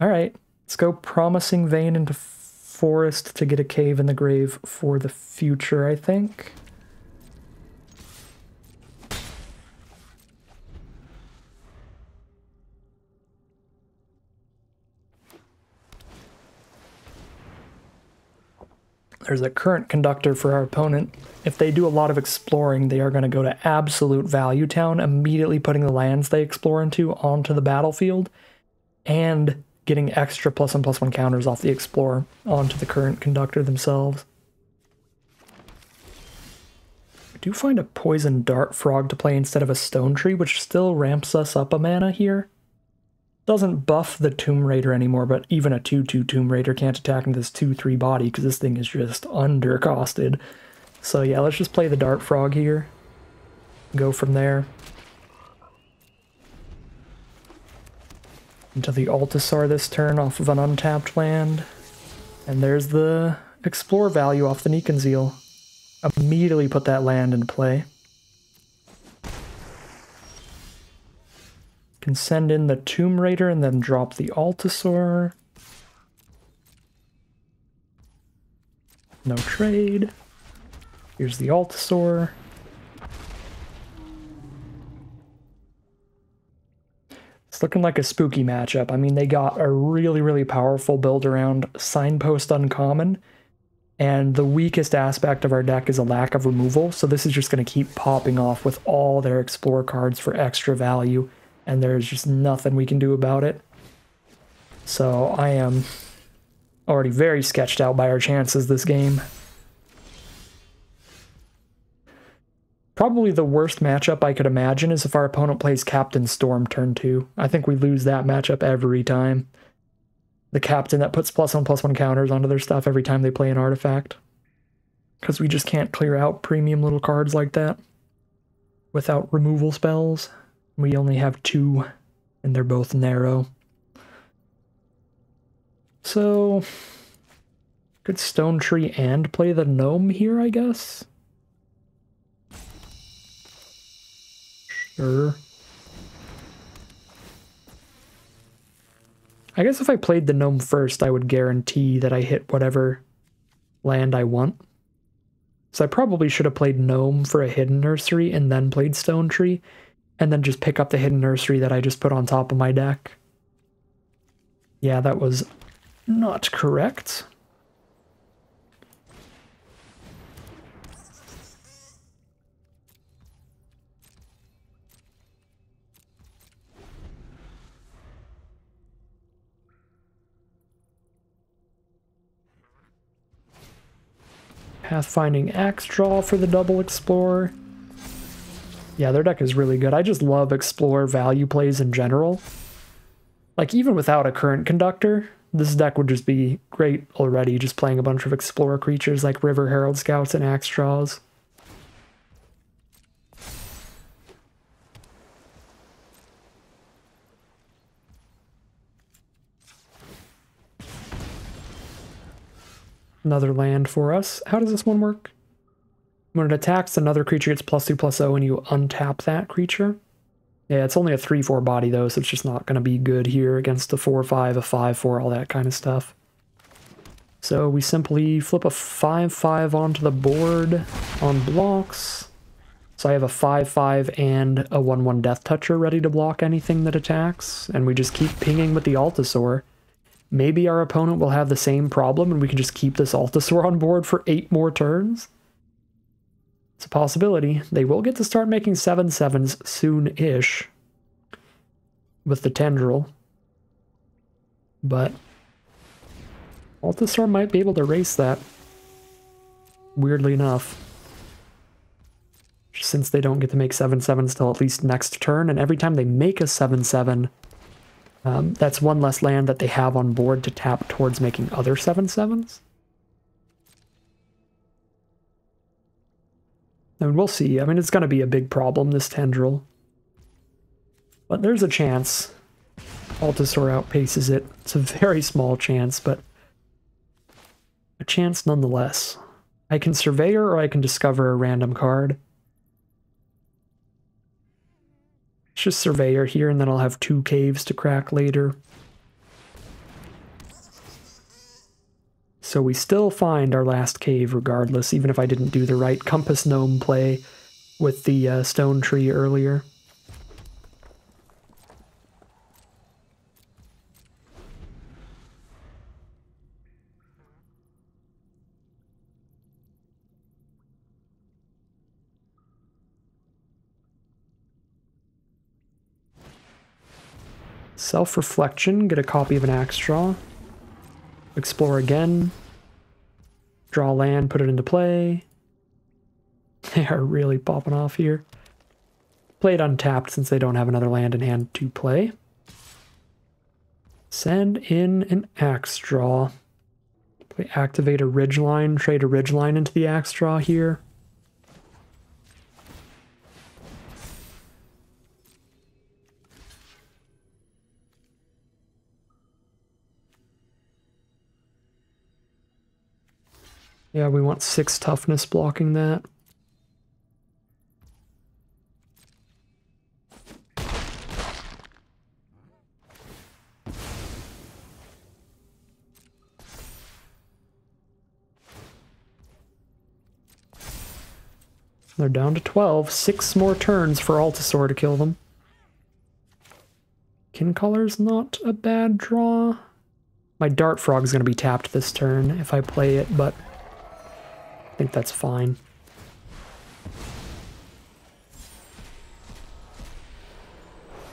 All right, let's go Promising Vein into forest to get a cave in the grave for the future, I think. There's a current conductor for our opponent. If they do a lot of exploring, they are going to go to absolute value town, immediately putting the lands they explore into onto the battlefield and getting extra plus one plus one counters off the explorer onto the current conductor themselves. We do find a Poison Dart Frog to play instead of a Stone Tree, which still ramps us up a mana here. Doesn't buff the Tomb Raider anymore, but even a two two Tomb Raider can't attack into this two three body because this thing is just undercosted. So yeah, let's just play the Dart Frog here. Go from there. Into the Altisaur this turn off of an untapped land. And there's the explore value off the Nikanzeal. Immediately put that land into play. Can send in the Tomb Raider and then drop the Altisaur. No trade. Here's the Altisaur. It's looking like a spooky matchup. I mean, they got a really, really powerful build around Signpost Uncommon, and the weakest aspect of our deck is a lack of removal, so this is just going to keep popping off with all their Explore cards for extra value. And there's just nothing we can do about it. So I am already very sketched out by our chances this game. Probably the worst matchup I could imagine is if our opponent plays Captain Storm turn two. I think we lose that matchup every time. The captain that puts plus one plus one counters onto their stuff every time they play an artifact. Because we just can't clear out premium little cards like that without removal spells. We only have two, and they're both narrow. So, could Stone Tree and play the Gnome here, I guess? Sure. I guess if I played the Gnome first, I would guarantee that I hit whatever land I want. So I probably should have played Gnome for a Hidden Nursery and then played Stone Tree. And then just pick up the Hidden Nursery that I just put on top of my deck. Yeah, that was not correct. Pathfinding Axe Draw for the double Explorer. Yeah, their deck is really good. I just love explore value plays in general. Like, even without a current conductor, this deck would just be great already, just playing a bunch of explore creatures like River Herald Scouts and Axe Draws. Another land for us. How does this one work? When it attacks another creature, it's plus two, plus zero, and you untap that creature. Yeah, it's only a three four body, though, so it's just not going to be good here against a four five, a five four, all that kind of stuff. So we simply flip a five five onto the board on blocks. So I have a five five and a one one Death Toucher ready to block anything that attacks, and we just keep pinging with the Altisaur. Maybe our opponent will have the same problem, and we can just keep this Altisaur on board for eight more turns. It's a possibility. They will get to start making seven sevens soon-ish with the Tendril. But Altisaur might be able to erase that, weirdly enough. Since they don't get to make seven sevens till at least next turn, and every time they make a seven seven, um, that's one less land that they have on board to tap towards making other seven sevens. And we'll see. I mean, it's going to be a big problem, this Tendril. But there's a chance Altisaur outpaces it. It's a very small chance, but a chance nonetheless. I can Surveyor or I can discover a random card. It's just Surveyor here, and then I'll have two caves to crack later. So we still find our last cave regardless, even if I didn't do the right Compass Gnome play with the uh, Stone Tree earlier. Self-reflection, get a copy of an axe draw, explore again, draw land, put it into play. They are really popping off here. Play it untapped since they don't have another land in hand to play. Send in an axe draw. We activate a ridgeline, trade a ridgeline into the axe draw here. Yeah, we want six toughness blocking that. They're down to twelve. Six more turns for Altisaur to kill them. Kincolor's not a bad draw. My Dart Frog's going to be tapped this turn if I play it, but I think that's fine.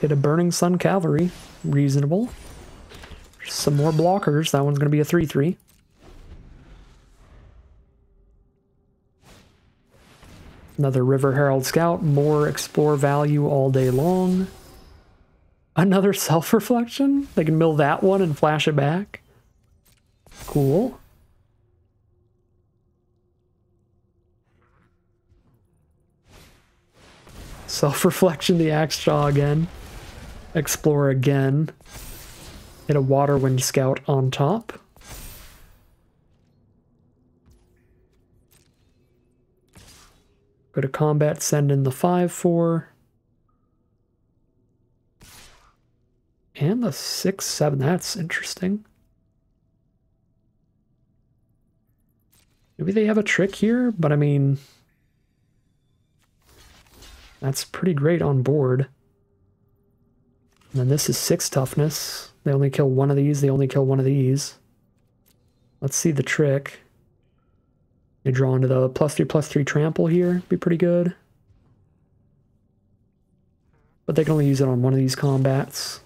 Hit a Burning Sun Cavalry. Reasonable. Just some more blockers. That one's going to be a three three. Another River Herald Scout. More explore value all day long. Another self-reflection. They can mill that one and flash it back. Cool. Self-reflection, the axe jaw again. Explore again. Hit a Waterwind Scout on top. Go to combat, send in the five four. And the six seven, that's interesting. Maybe they have a trick here, but I mean... that's pretty great on board. And then this is six toughness. They only kill one of these, they only kill one of these. Let's see the trick. They draw into the plus three, plus three trample here. Be pretty good. But they can only use it on one of these combats.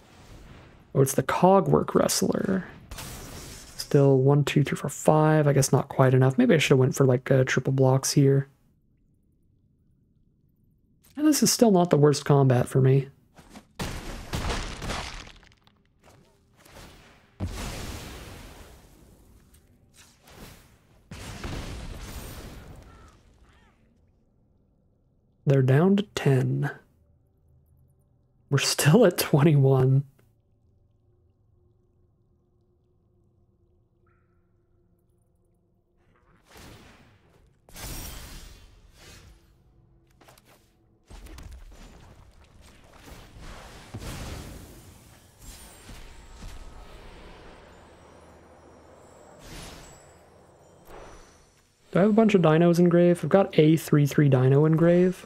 Oh, it's the Cogwork Wrestler. Still one, two, three, four, five. I guess not quite enough. Maybe I should have went for like uh, triple blocks here. And this is still not the worst combat for me. They're down to ten. We're still at twenty-one. Do I have a bunch of dinos in grave? I've got a three three dino in grave.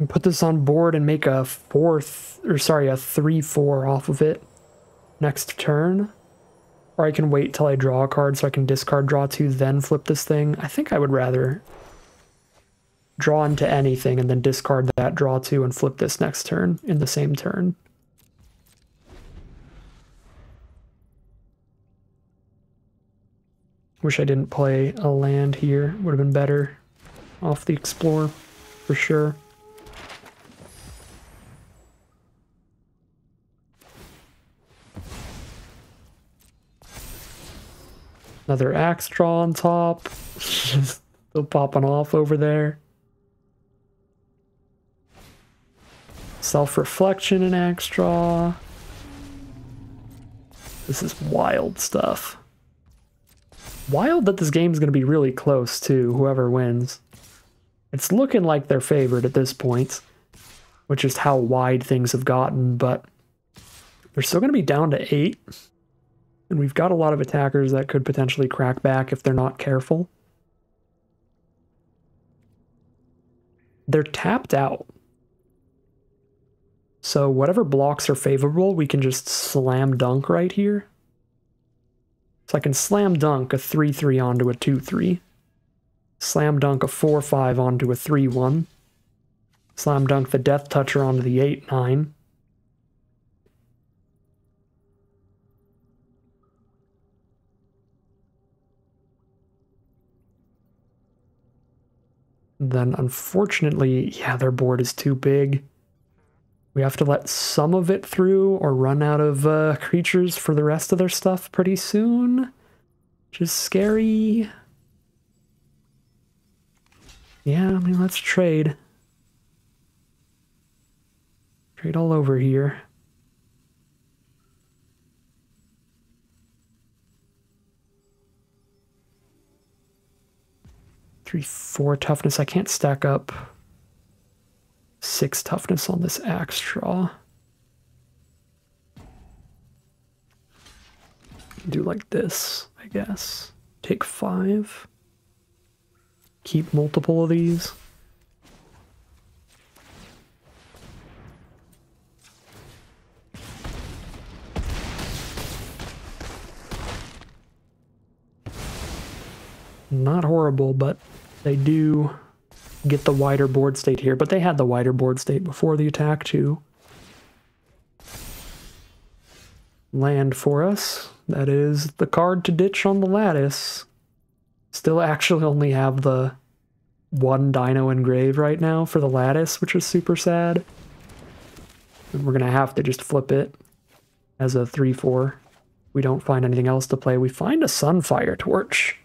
And put this on board and make a fourth, or sorry, a three four off of it next turn. Or I can wait till I draw a card so I can discard, draw two, then flip this thing. I think I would rather draw into anything and then discard that, draw two, and flip this next turn in the same turn. Wish I didn't play a land here. Would have been better off the explore, for sure. Another axe draw on top. Still popping off over there. Self-Reflection and Axe Draw. This is wild stuff. Wild that this game's going to be really close to whoever wins. It's looking like they're favored at this point, which is how wide things have gotten, but they're still going to be down to eight. And we've got a lot of attackers that could potentially crack back if they're not careful. They're tapped out. So whatever blocks are favorable, we can just slam dunk right here. So I can slam dunk a three three onto a two three. Slam dunk a four five onto a three one. Slam dunk the Death Toucher onto the eight nine. Then unfortunately, yeah, their board is too big. We have to let some of it through or run out of uh, creatures for the rest of their stuff pretty soon, which is scary. Yeah, I mean, let's trade. Trade all over here. Three, four toughness. I can't stack up six toughness on this axe draw. Do like this, I guess. Take five. Keep multiple of these. Not horrible, but they do get the wider board state here, but they had the wider board state before the attack too. Land for us. That is the card to ditch on the lattice. Still actually only have the one dino engrave right now for the lattice, which is super sad. And we're going to have to just flip it as a three four. We don't find anything else to play. We find a Sunfire Torch.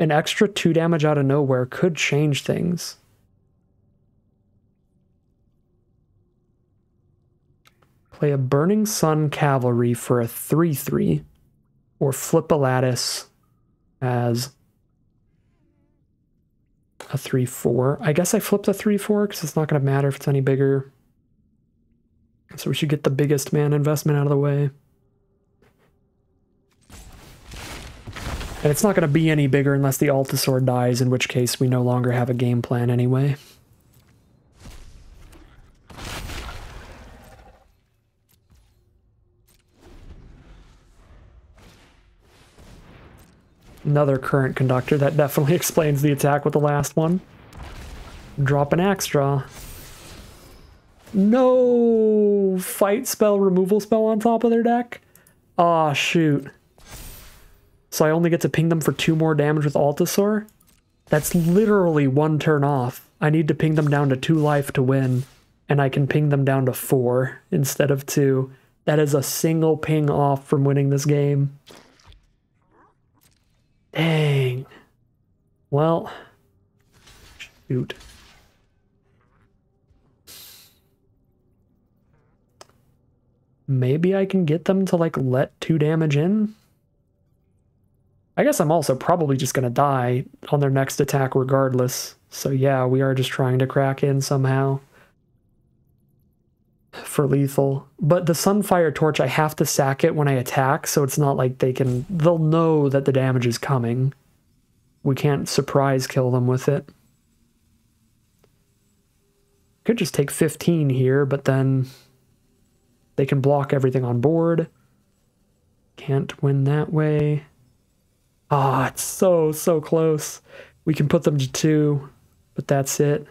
An extra two damage out of nowhere could change things. Play a Burning Sun Cavalry for a three three, or flip a lattice as a three four. I guess I flipped a three four because it's not going to matter if it's any bigger. So we should get the biggest man investment out of the way. And it's not going to be any bigger unless the Altisaur dies, in which case we no longer have a game plan anyway. Another current conductor. That definitely explains the attack with the last one. Drop an axe draw. No! Fight spell, removal spell on top of their deck? Aw, shoot. So I only get to ping them for two more damage with Altisaur? That's literally one turn off. I need to ping them down to two life to win, and I can ping them down to four instead of two. That is a single ping off from winning this game. Dang. Well, shoot. Maybe I can get them to, like, let two damage in? I guess I'm also probably just going to die on their next attack regardless. So yeah, we are just trying to crack in somehow for lethal. But the Sunfire Torch, I have to sack it when I attack, so it's not like they can... They'll know that the damage is coming. We can't surprise kill them with it. Could just take fifteen here, but then they can block everything on board. Can't win that way. Ah, oh, it's so, so close. We can put them to two, but that's it.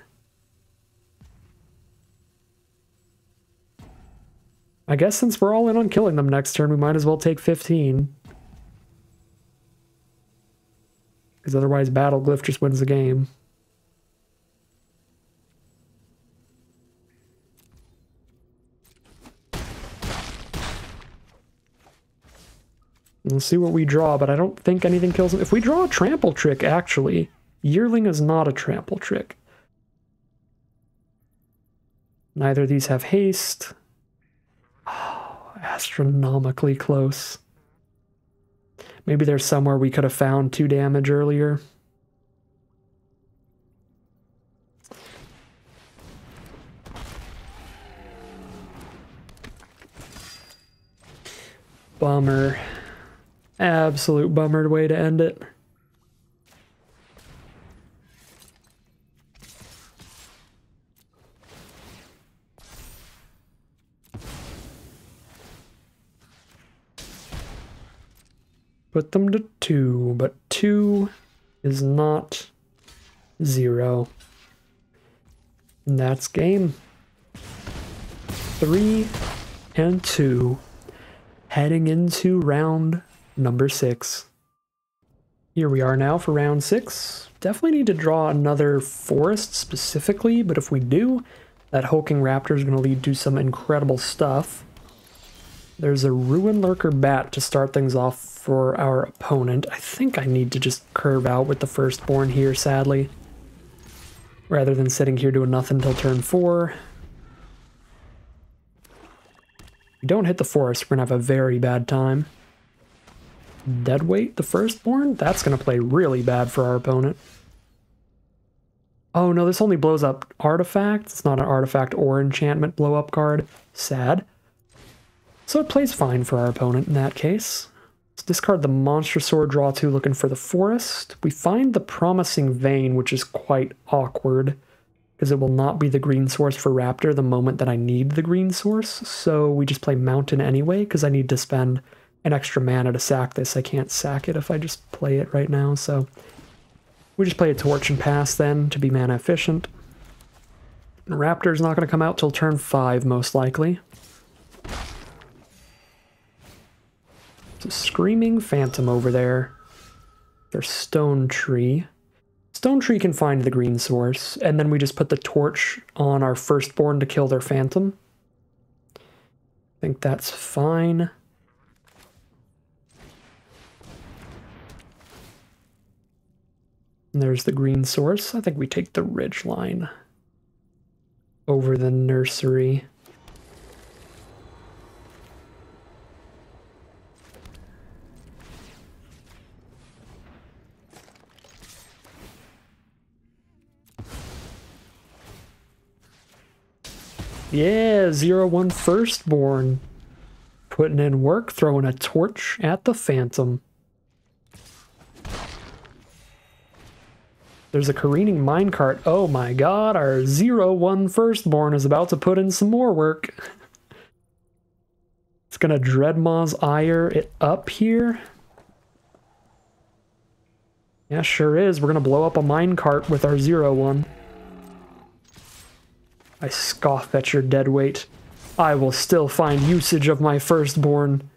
I guess since we're all in on killing them next turn, we might as well take fifteen. Because otherwise Battle Glyph just wins the game. We'll see what we draw, but I don't think anything kills them. If we draw a trample trick, actually, Yearling is not a trample trick. Neither of these have haste. Oh, astronomically close. Maybe there's somewhere we could have found two damage earlier. Bummer. Absolute bummer way to end it. Put them to two, but two is not zero. And that's game. Three and two. Heading into round number six. Here we are now for round six. Definitely need to draw another forest specifically, but if we do, that Hulking Raptor is going to lead to some incredible stuff. There's a Ruin Lurker Bat to start things off for our opponent. I think I need to just curve out with the Firstborn here, sadly. Rather than sitting here doing nothing till turn four. If we don't hit the forest, we're going to have a very bad time. Deadweight the Firstborn? That's going to play really bad for our opponent. Oh no, this only blows up artifacts. It's not an artifact or enchantment blow-up card. Sad. So it plays fine for our opponent in that case. Let's discard the Monstrosaur, draw two, looking for the forest. We find the Promising Vein, which is quite awkward, because it will not be the green source for Raptor the moment that I need the green source, so we just play Mountain anyway, because I need to spend an extra mana to sack this. I can't sack it if I just play it right now, so we just play a Torch and pass then to be mana efficient. And Raptor's not going to come out till turn five, most likely. So Screaming Phantom over there. There's Stone Tree. Stone Tree can find the green source, and then we just put the Torch on our Firstborn to kill their Phantom. I think that's fine. And there's the green source. I think we take the Ridgeline over the Nursery. Yeah, zero one Firstborn. Putting in work, throwing a Torch at the Phantom. There's a Careening Minecart. Oh my god, our zero one Firstborn is about to put in some more work. It's gonna Dreadmaw's Ire it up here. Yeah, sure is. We're gonna blow up a Minecart with our zero one. I scoff at your dead weight. I will still find usage of my Firstborn.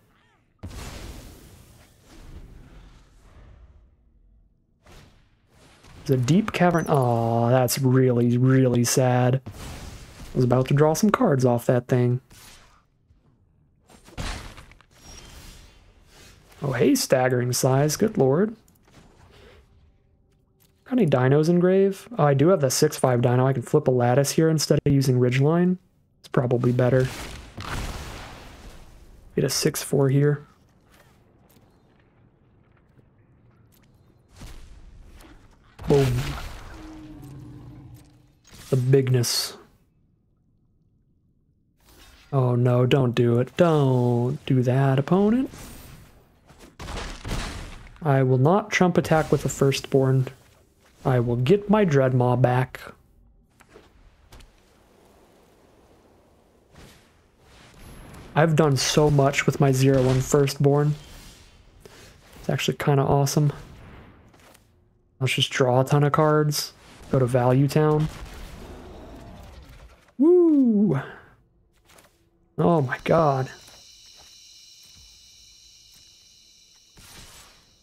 There's a Deep Cavern. Aw, that's really, really sad. I was about to draw some cards off that thing. Oh, hey, Staggering Size. Good lord. Got any dinos in grave? Oh, I do have the six five dino. I can flip a Lattice here instead of using Ridgeline. It's probably better. Get a six four here. Boom. The bigness. Oh no, don't do it. Don't do that, opponent. I will not trump attack with a Firstborn. I will get my Dreadmaw back. I've done so much with my zero one Firstborn. It's actually kind of awesome. Let's just draw a ton of cards. Go to Value Town. Woo! Oh my god.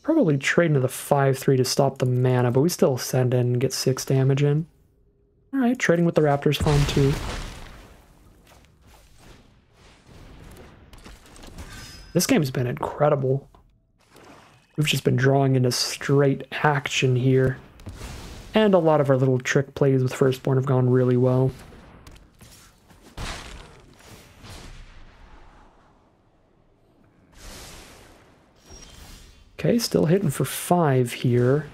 Probably trade into the five three to stop the mana, but we still send in and get six damage in. Alright, trading with the Raptor's fun too. This game's been incredible. We've just been drawing into straight action here. And a lot of our little trick plays with Firstborn have gone really well. Okay, still hitting for five here.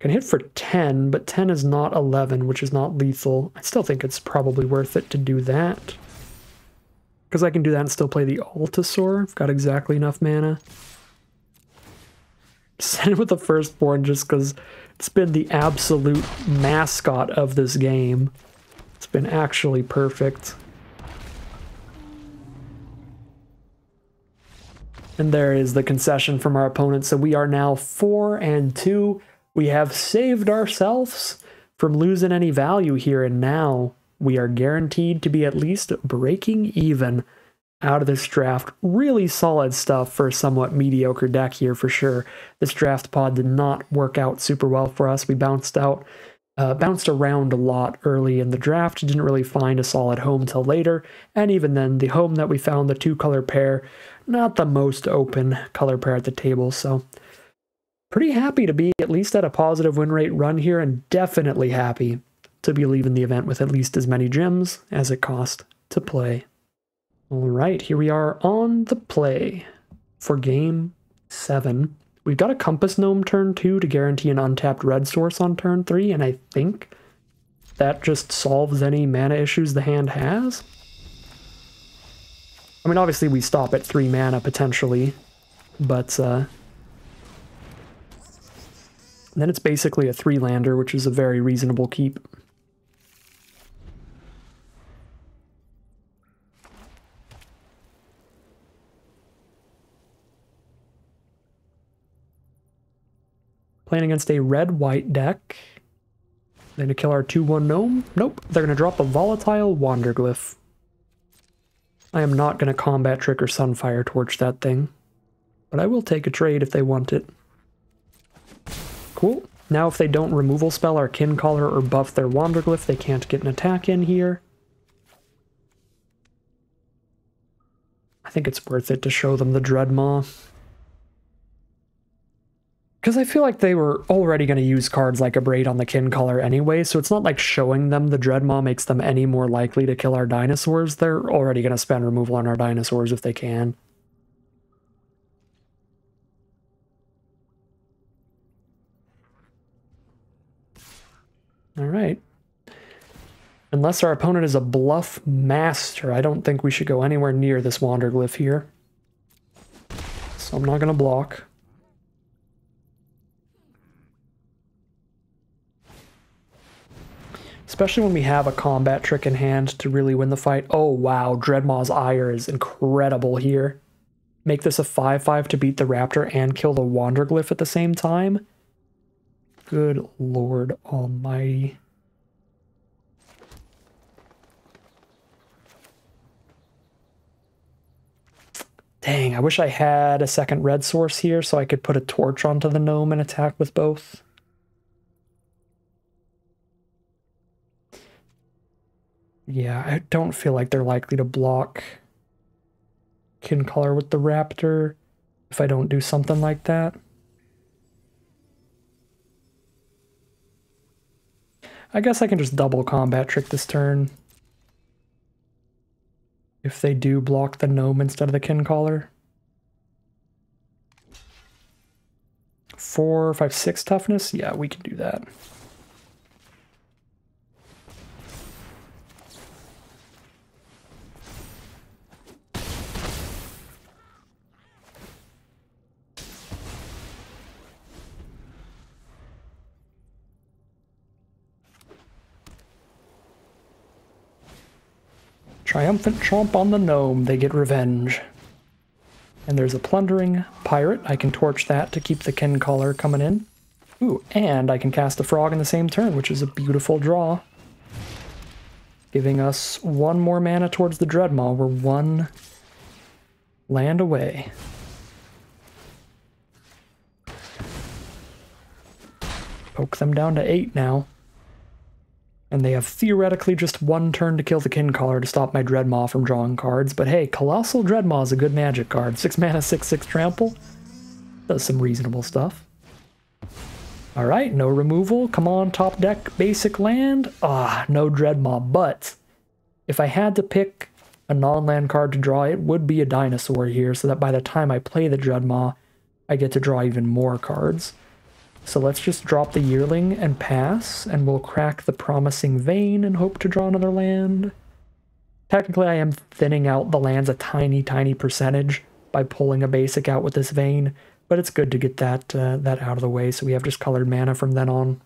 Can hit for ten, but ten is not eleven, which is not lethal. I still think it's probably worth it to do that, because I can do that and still play the Altisaur. I've got exactly enough mana. Send it with the Firstborn just because it's been the absolute mascot of this game. It's been actually perfect. And there is the concession from our opponent. So we are now four and two. We have saved ourselves from losing any value here, and now we are guaranteed to be at least breaking even out of this draft. Really solid stuff for a somewhat mediocre deck here for sure. This draft pod did not work out super well for us. We bounced out, uh, bounced around a lot early in the draft. Didn't really find a solid home till later, and even then, the home that we found, the two-color pair, not the most open color pair at the table, so... pretty happy to be at least at a positive win rate run here, and definitely happy to be leaving the event with at least as many gems as it cost to play. All right, here we are on the play for game seven. We've got a Compass Gnome turn two to guarantee an untapped red source on turn three, and I think that just solves any mana issues the hand has. I mean, obviously we stop at three mana potentially, but... uh, then it's basically a three-lander, which is a very reasonable keep. Playing against a red-white deck. Going to kill our two one Gnome. Nope, they're going to drop a volatile Wanderglyph. I am not going to Combat Trick or Sunfire Torch that thing. But I will take a trade if they want it. Cool. Now if they don't removal spell our Kincaller or buff their Wanderglyph, they can't get an attack in here. I think it's worth it to show them the Dreadmaw. Because I feel like they were already going to use cards like Abrade on the Kincaller anyway, so it's not like showing them the Dreadmaw makes them any more likely to kill our dinosaurs. They're already going to spend removal on our dinosaurs if they can. All right. Unless our opponent is a bluff master, I don't think we should go anywhere near this Wanderglyph here. So I'm not going to block. Especially when we have a combat trick in hand to really win the fight. Oh, wow. Dreadmaw's Ire is incredible here. Make this a five five to beat the Raptor and kill the Wanderglyph at the same time. Good Lord Almighty. Dang, I wish I had a second red source here so I could put a torch onto the gnome and attack with both. Yeah, I don't feel like they're likely to block Kincaller with the Raptor if I don't do something like that. I guess I can just double combat trick this turn if they do block the gnome instead of the Kincaller. Four, five, six toughness? Yeah, we can do that. Triumphant chomp on the gnome, they get revenge. And there's a plundering pirate. I can torch that to keep the Kincaller coming in. Ooh, and I can cast a frog in the same turn, which is a beautiful draw. Giving us one more mana towards the Dreadmaw. We're one land away. Poke them down to eight now. And they have theoretically just one turn to kill the Kincaller to stop my Dreadmaw from drawing cards. But hey, Colossal Dreadmaw is a good magic card. Six mana, six, six trample. Does some reasonable stuff. All right, no removal. Come on, top deck, basic land. Ah, no Dreadmaw. But if I had to pick a non-land card to draw, it would be a dinosaur here. So that by the time I play the Dreadmaw, I get to draw even more cards. So let's just drop the Yearling and pass, and we'll crack the Promising Vein and hope to draw another land. Technically, I am thinning out the lands a tiny, tiny percentage by pulling a basic out with this Vein, but it's good to get that, uh, that out of the way so we have just colored mana from then on.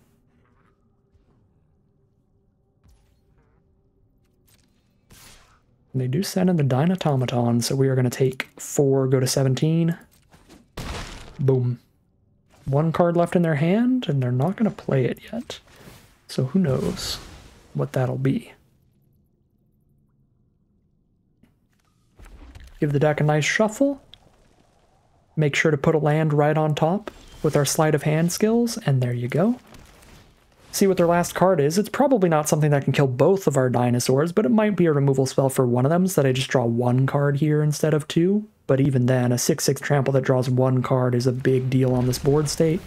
And they do send in the Dinatomaton, so we are going to take four, go to seventeen. Boom. One card left in their hand, and they're not going to play it yet. So who knows what that'll be. Give the deck a nice shuffle. Make sure to put a land right on top with our sleight of hand skills, and there you go. See what their last card is. It's probably not something that can kill both of our dinosaurs, but it might be a removal spell for one of them, so that I just draw one card here instead of two. But even then, a six six trample that draws one card is a big deal on this board state.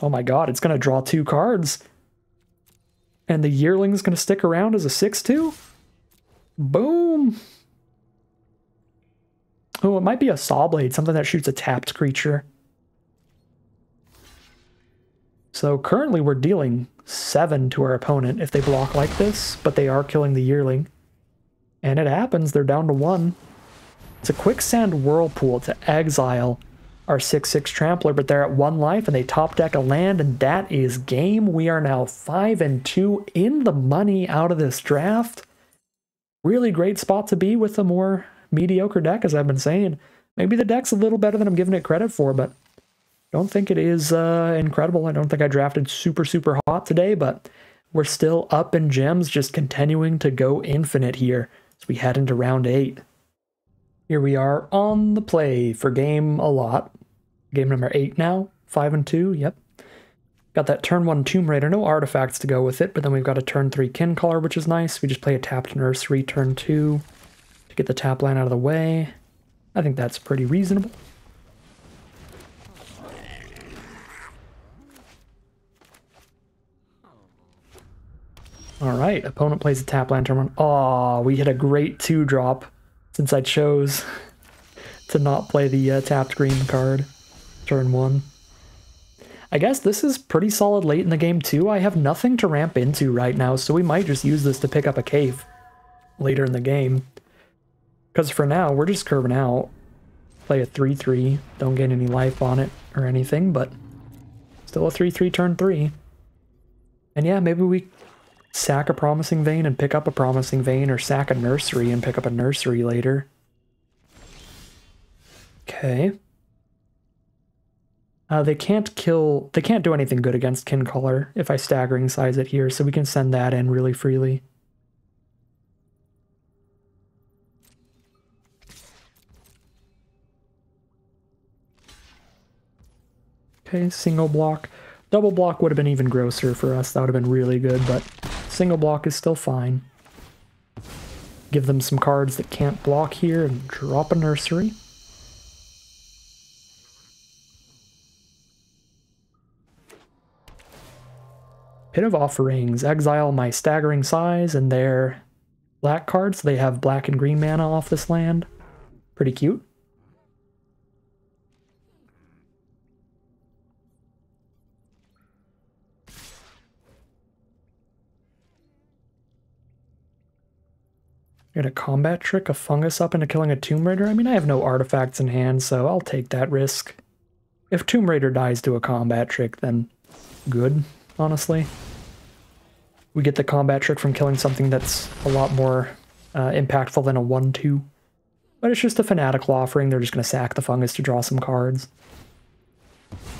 Oh my god, it's going to draw two cards! And the Yearling's going to stick around as a six two? Boom! Oh, it might be a Sawblade, something that shoots a tapped creature. So currently we're dealing seven to our opponent if they block like this, but they are killing the Yearling. And it happens, they're down to one. It's a Quicksand Whirlpool to exile our six six Trampler, but they're at one life and they top deck a land, and that is game. We are now five and two, in the money out of this draft. Really great spot to be with a more mediocre deck, as I've been saying. Maybe the deck's a little better than I'm giving it credit for, but don't think it is uh, incredible. I don't think I drafted super, super hot today, but we're still up in gems, just continuing to go infinite here as we head into round eight. Here we are on the play for game a lot. Game number eight now, five and two, yep. Got that turn one Tomb Raider, no artifacts to go with it, but then we've got a turn three Kincaller, which is nice. We just play a tapped Nursery turn two. Get the tap line out of the way. I think that's pretty reasonable. All right, opponent plays the tap line turn one. Aw, we hit a great two drop since I chose to not play the uh, tapped green card turn one. I guess this is pretty solid late in the game too. I have nothing to ramp into right now, so we might just use this to pick up a cave later in the game. Because for now, we're just curving out. Play a three three, don't gain any life on it or anything, but still a three three turn three. And yeah, maybe we sack a Promising Vein and pick up a Promising Vein, or sack a Nursery and pick up a Nursery later. Okay. Uh, they can't kill, they can't do anything good against Kincaller if I Staggering Size it here, so we can send that in really freely. Okay, single block. Double block would have been even grosser for us. That would have been really good, but single block is still fine. Give them some cards that can't block here and drop a Nursery. Pit of Offerings. Exile my Staggering Size and their black cards. They have black and green mana off this land. Pretty cute. Get a combat trick, a fungus up into killing a Tomb Raider. I mean, I have no artifacts in hand, so I'll take that risk. If Tomb Raider dies to a combat trick, then good, honestly. We get the combat trick from killing something that's a lot more uh, impactful than a one two. But it's just a Fanatical Offering. They're just going to sack the fungus to draw some cards.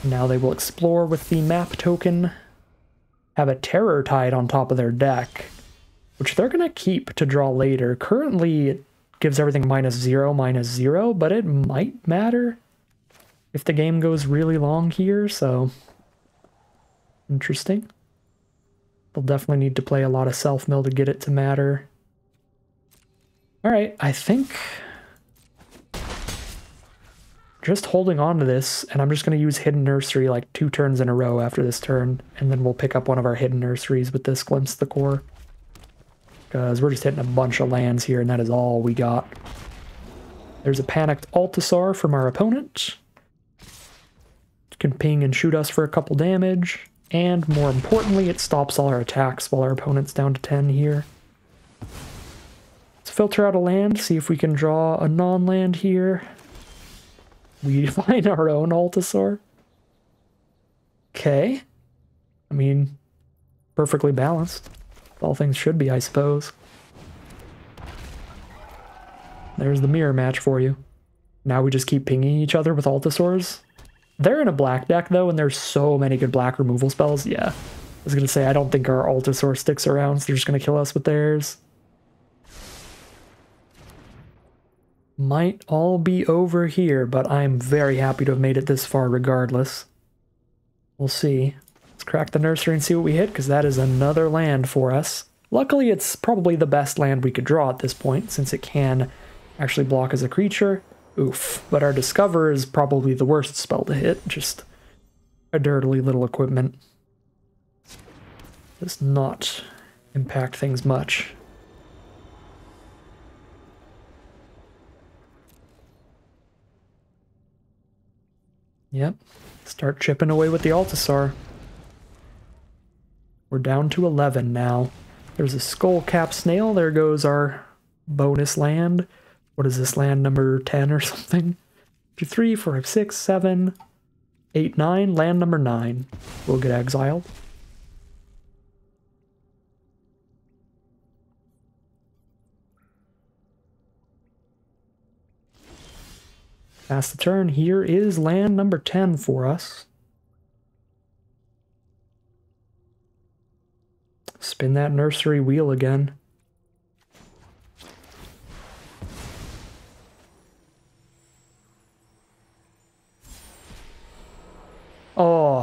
Now they will explore with the map token. Have a Terror Tide on top of their deck, which they're going to keep to draw later. Currently, it gives everything minus zero, minus zero, but it might matter if the game goes really long here, so interesting. They'll definitely need to play a lot of self-mill to get it to matter. Alright, I think just holding on to this, and I'm just going to use Hidden Nursery like two turns in a row after this turn, and then we'll pick up one of our Hidden Nurseries with this Glimpse the Core. because we're just hitting a bunch of lands here, and that is all we got. There's a panicked Altisaur from our opponent. It can ping and shoot us for a couple damage, and more importantly, it stops all our attacks while our opponent's down to ten here. Let's filter out a land, see if we can draw a non-land here. We find our own Altisaur. Okay. I mean, perfectly balanced. All things should be, I suppose. There's the mirror match for you. Now we just keep pinging each other with Altisaurs. They're in a black deck, though, and there's so many good black removal spells. Yeah. I was going to say, I don't think our Altisaur sticks around, so they're just going to kill us with theirs. Might all be over here, but I'm very happy to have made it this far regardless. We'll see. Let's crack the nursery and see what we hit, because that is another land for us. Luckily, it's probably the best land we could draw at this point, since it can actually block as a creature. Oof. But our Discover is probably the worst spell to hit. Just a dirtily little equipment. Does not impact things much. Yep. Start chipping away with the Altisaur. We're down to eleven now. There's a Skullcap Snail. There goes our bonus land. What is this land, number ten or something? two, three, four, six, seven, eight, nine. Land number nine. We'll get exiled. Pass the turn. Here is land number ten for us. Spin that nursery wheel again. Oh.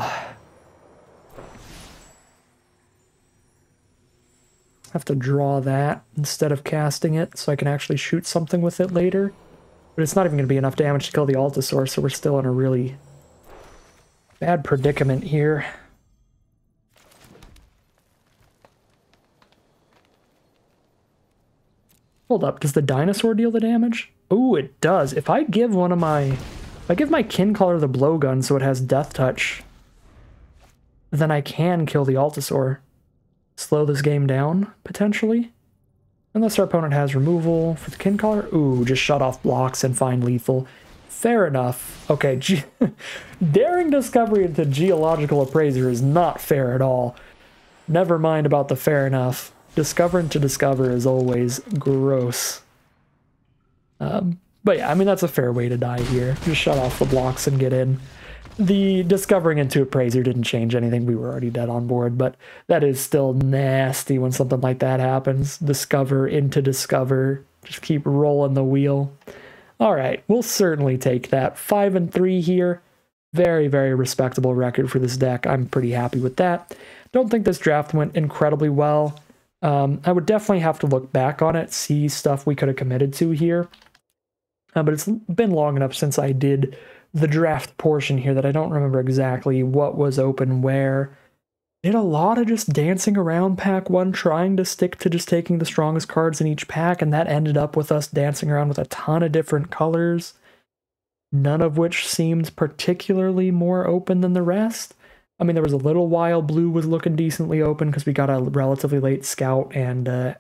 Have to draw that instead of casting it so I can actually shoot something with it later. But it's not even going to be enough damage to kill the Altisaur, so we're still in a really bad predicament here. Hold up, does the dinosaur deal the damage? Ooh, it does. If I give one of my... If I give my Kincaller the blowgun so it has death touch, then I can kill the Altisaur. Slow this game down, potentially. Unless our opponent has removal for the Kincaller. Ooh, just shut off blocks and find lethal. Fair enough. Okay, ge daring discovery into Geological Appraiser is not fair at all. Never mind about the fair enough. Discovering to discover is always gross. Um, but yeah, I mean, that's a fair way to die here. Just shut off the blocks and get in. The discovering into Appraiser didn't change anything. We were already dead on board, but that is still nasty when something like that happens. Discover into discover. Just keep rolling the wheel. All right, we'll certainly take that. Five and three here. Very, very respectable record for this deck. I'm pretty happy with that. Don't think this draft went incredibly well. Um, I would definitely have to look back on it, see stuff we could have committed to here. Uh, but it's been long enough since I did the draft portion here that I don't remember exactly what was open where. Did a lot of just dancing around pack one, trying to stick to just taking the strongest cards in each pack, and that ended up with us dancing around with a ton of different colors, none of which seemed particularly more open than the rest. I mean, there was a little while blue was looking decently open because we got a relatively late Scout and, uh,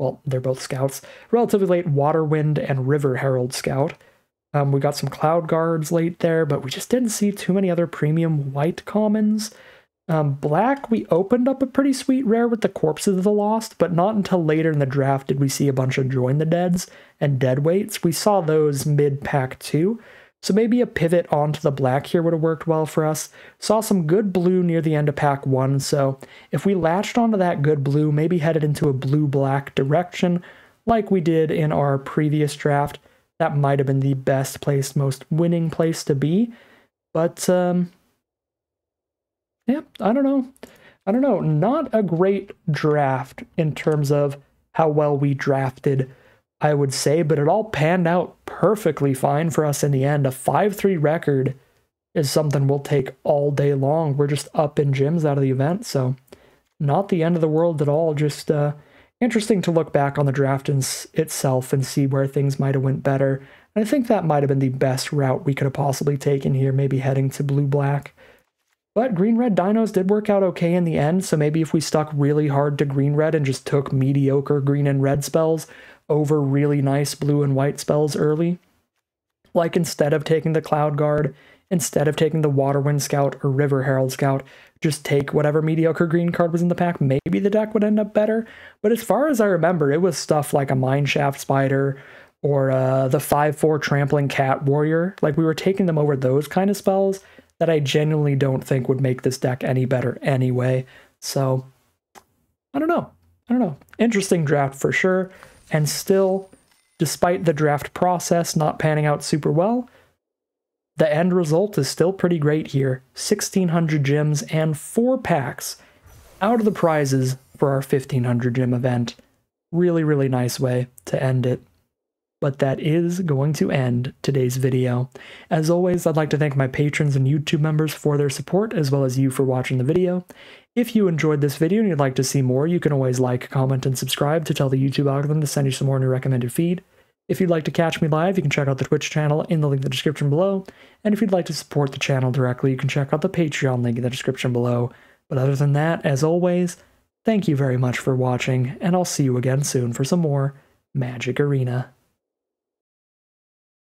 well, they're both Scouts. Relatively late Waterwind and River Herald Scout. Um, we got some Cloud Guards late there, but we just didn't see too many other premium white commons. Um, black, we opened up a pretty sweet rare with the Corpses of the Lost, but not until later in the draft did we see a bunch of Join the Deads and Deadweights. We saw those mid-pack too. So maybe a pivot onto the black here would have worked well for us. Saw some good blue near the end of pack one, so if we latched onto that good blue, maybe headed into a blue-black direction like we did in our previous draft, that might have been the best place, most winning place to be. But, um, yeah, I don't know. I don't know. Not a great draft in terms of how well we drafted, I would say, but it all panned out perfectly fine for us in the end. A five three record is something we'll take all day long. We're just up in gyms out of the event, so not the end of the world at all. Just uh, interesting to look back on the draft in itself and see where things might have went better. And I think that might have been the best route we could have possibly taken here, maybe heading to blue-black. But green-red dinos did work out okay in the end, so maybe if we stuck really hard to green-red and just took mediocre green and red spells over really nice blue and white spells early, like instead of taking the Cloud Guard, instead of taking the Waterwind Scout or River Herald Scout, just take whatever mediocre green card was in the pack, maybe the deck would end up better. But as far as I remember, it was stuff like a Mineshaft Spider, or uh, the five four Trampling Cat Warrior. Like, we were taking them over those kind of spells that I genuinely don't think would make this deck any better anyway. So, I don't know. I don't know. Interesting draft for sure. And still, despite the draft process not panning out super well, the end result is still pretty great here. sixteen hundred gems and four packs out of the prizes for our fifteen hundred gem event. Really, really nice way to end it. But that is going to end today's video. As always, I'd like to thank my patrons and YouTube members for their support, as well as you for watching the video. If you enjoyed this video and you'd like to see more, you can always like, comment, and subscribe to tell the YouTube algorithm to send you some more in your recommended feed. If you'd like to catch me live, you can check out the Twitch channel in the link in the description below. And if you'd like to support the channel directly, you can check out the Patreon link in the description below. But other than that, as always, thank you very much for watching, and I'll see you again soon for some more Magic Arena.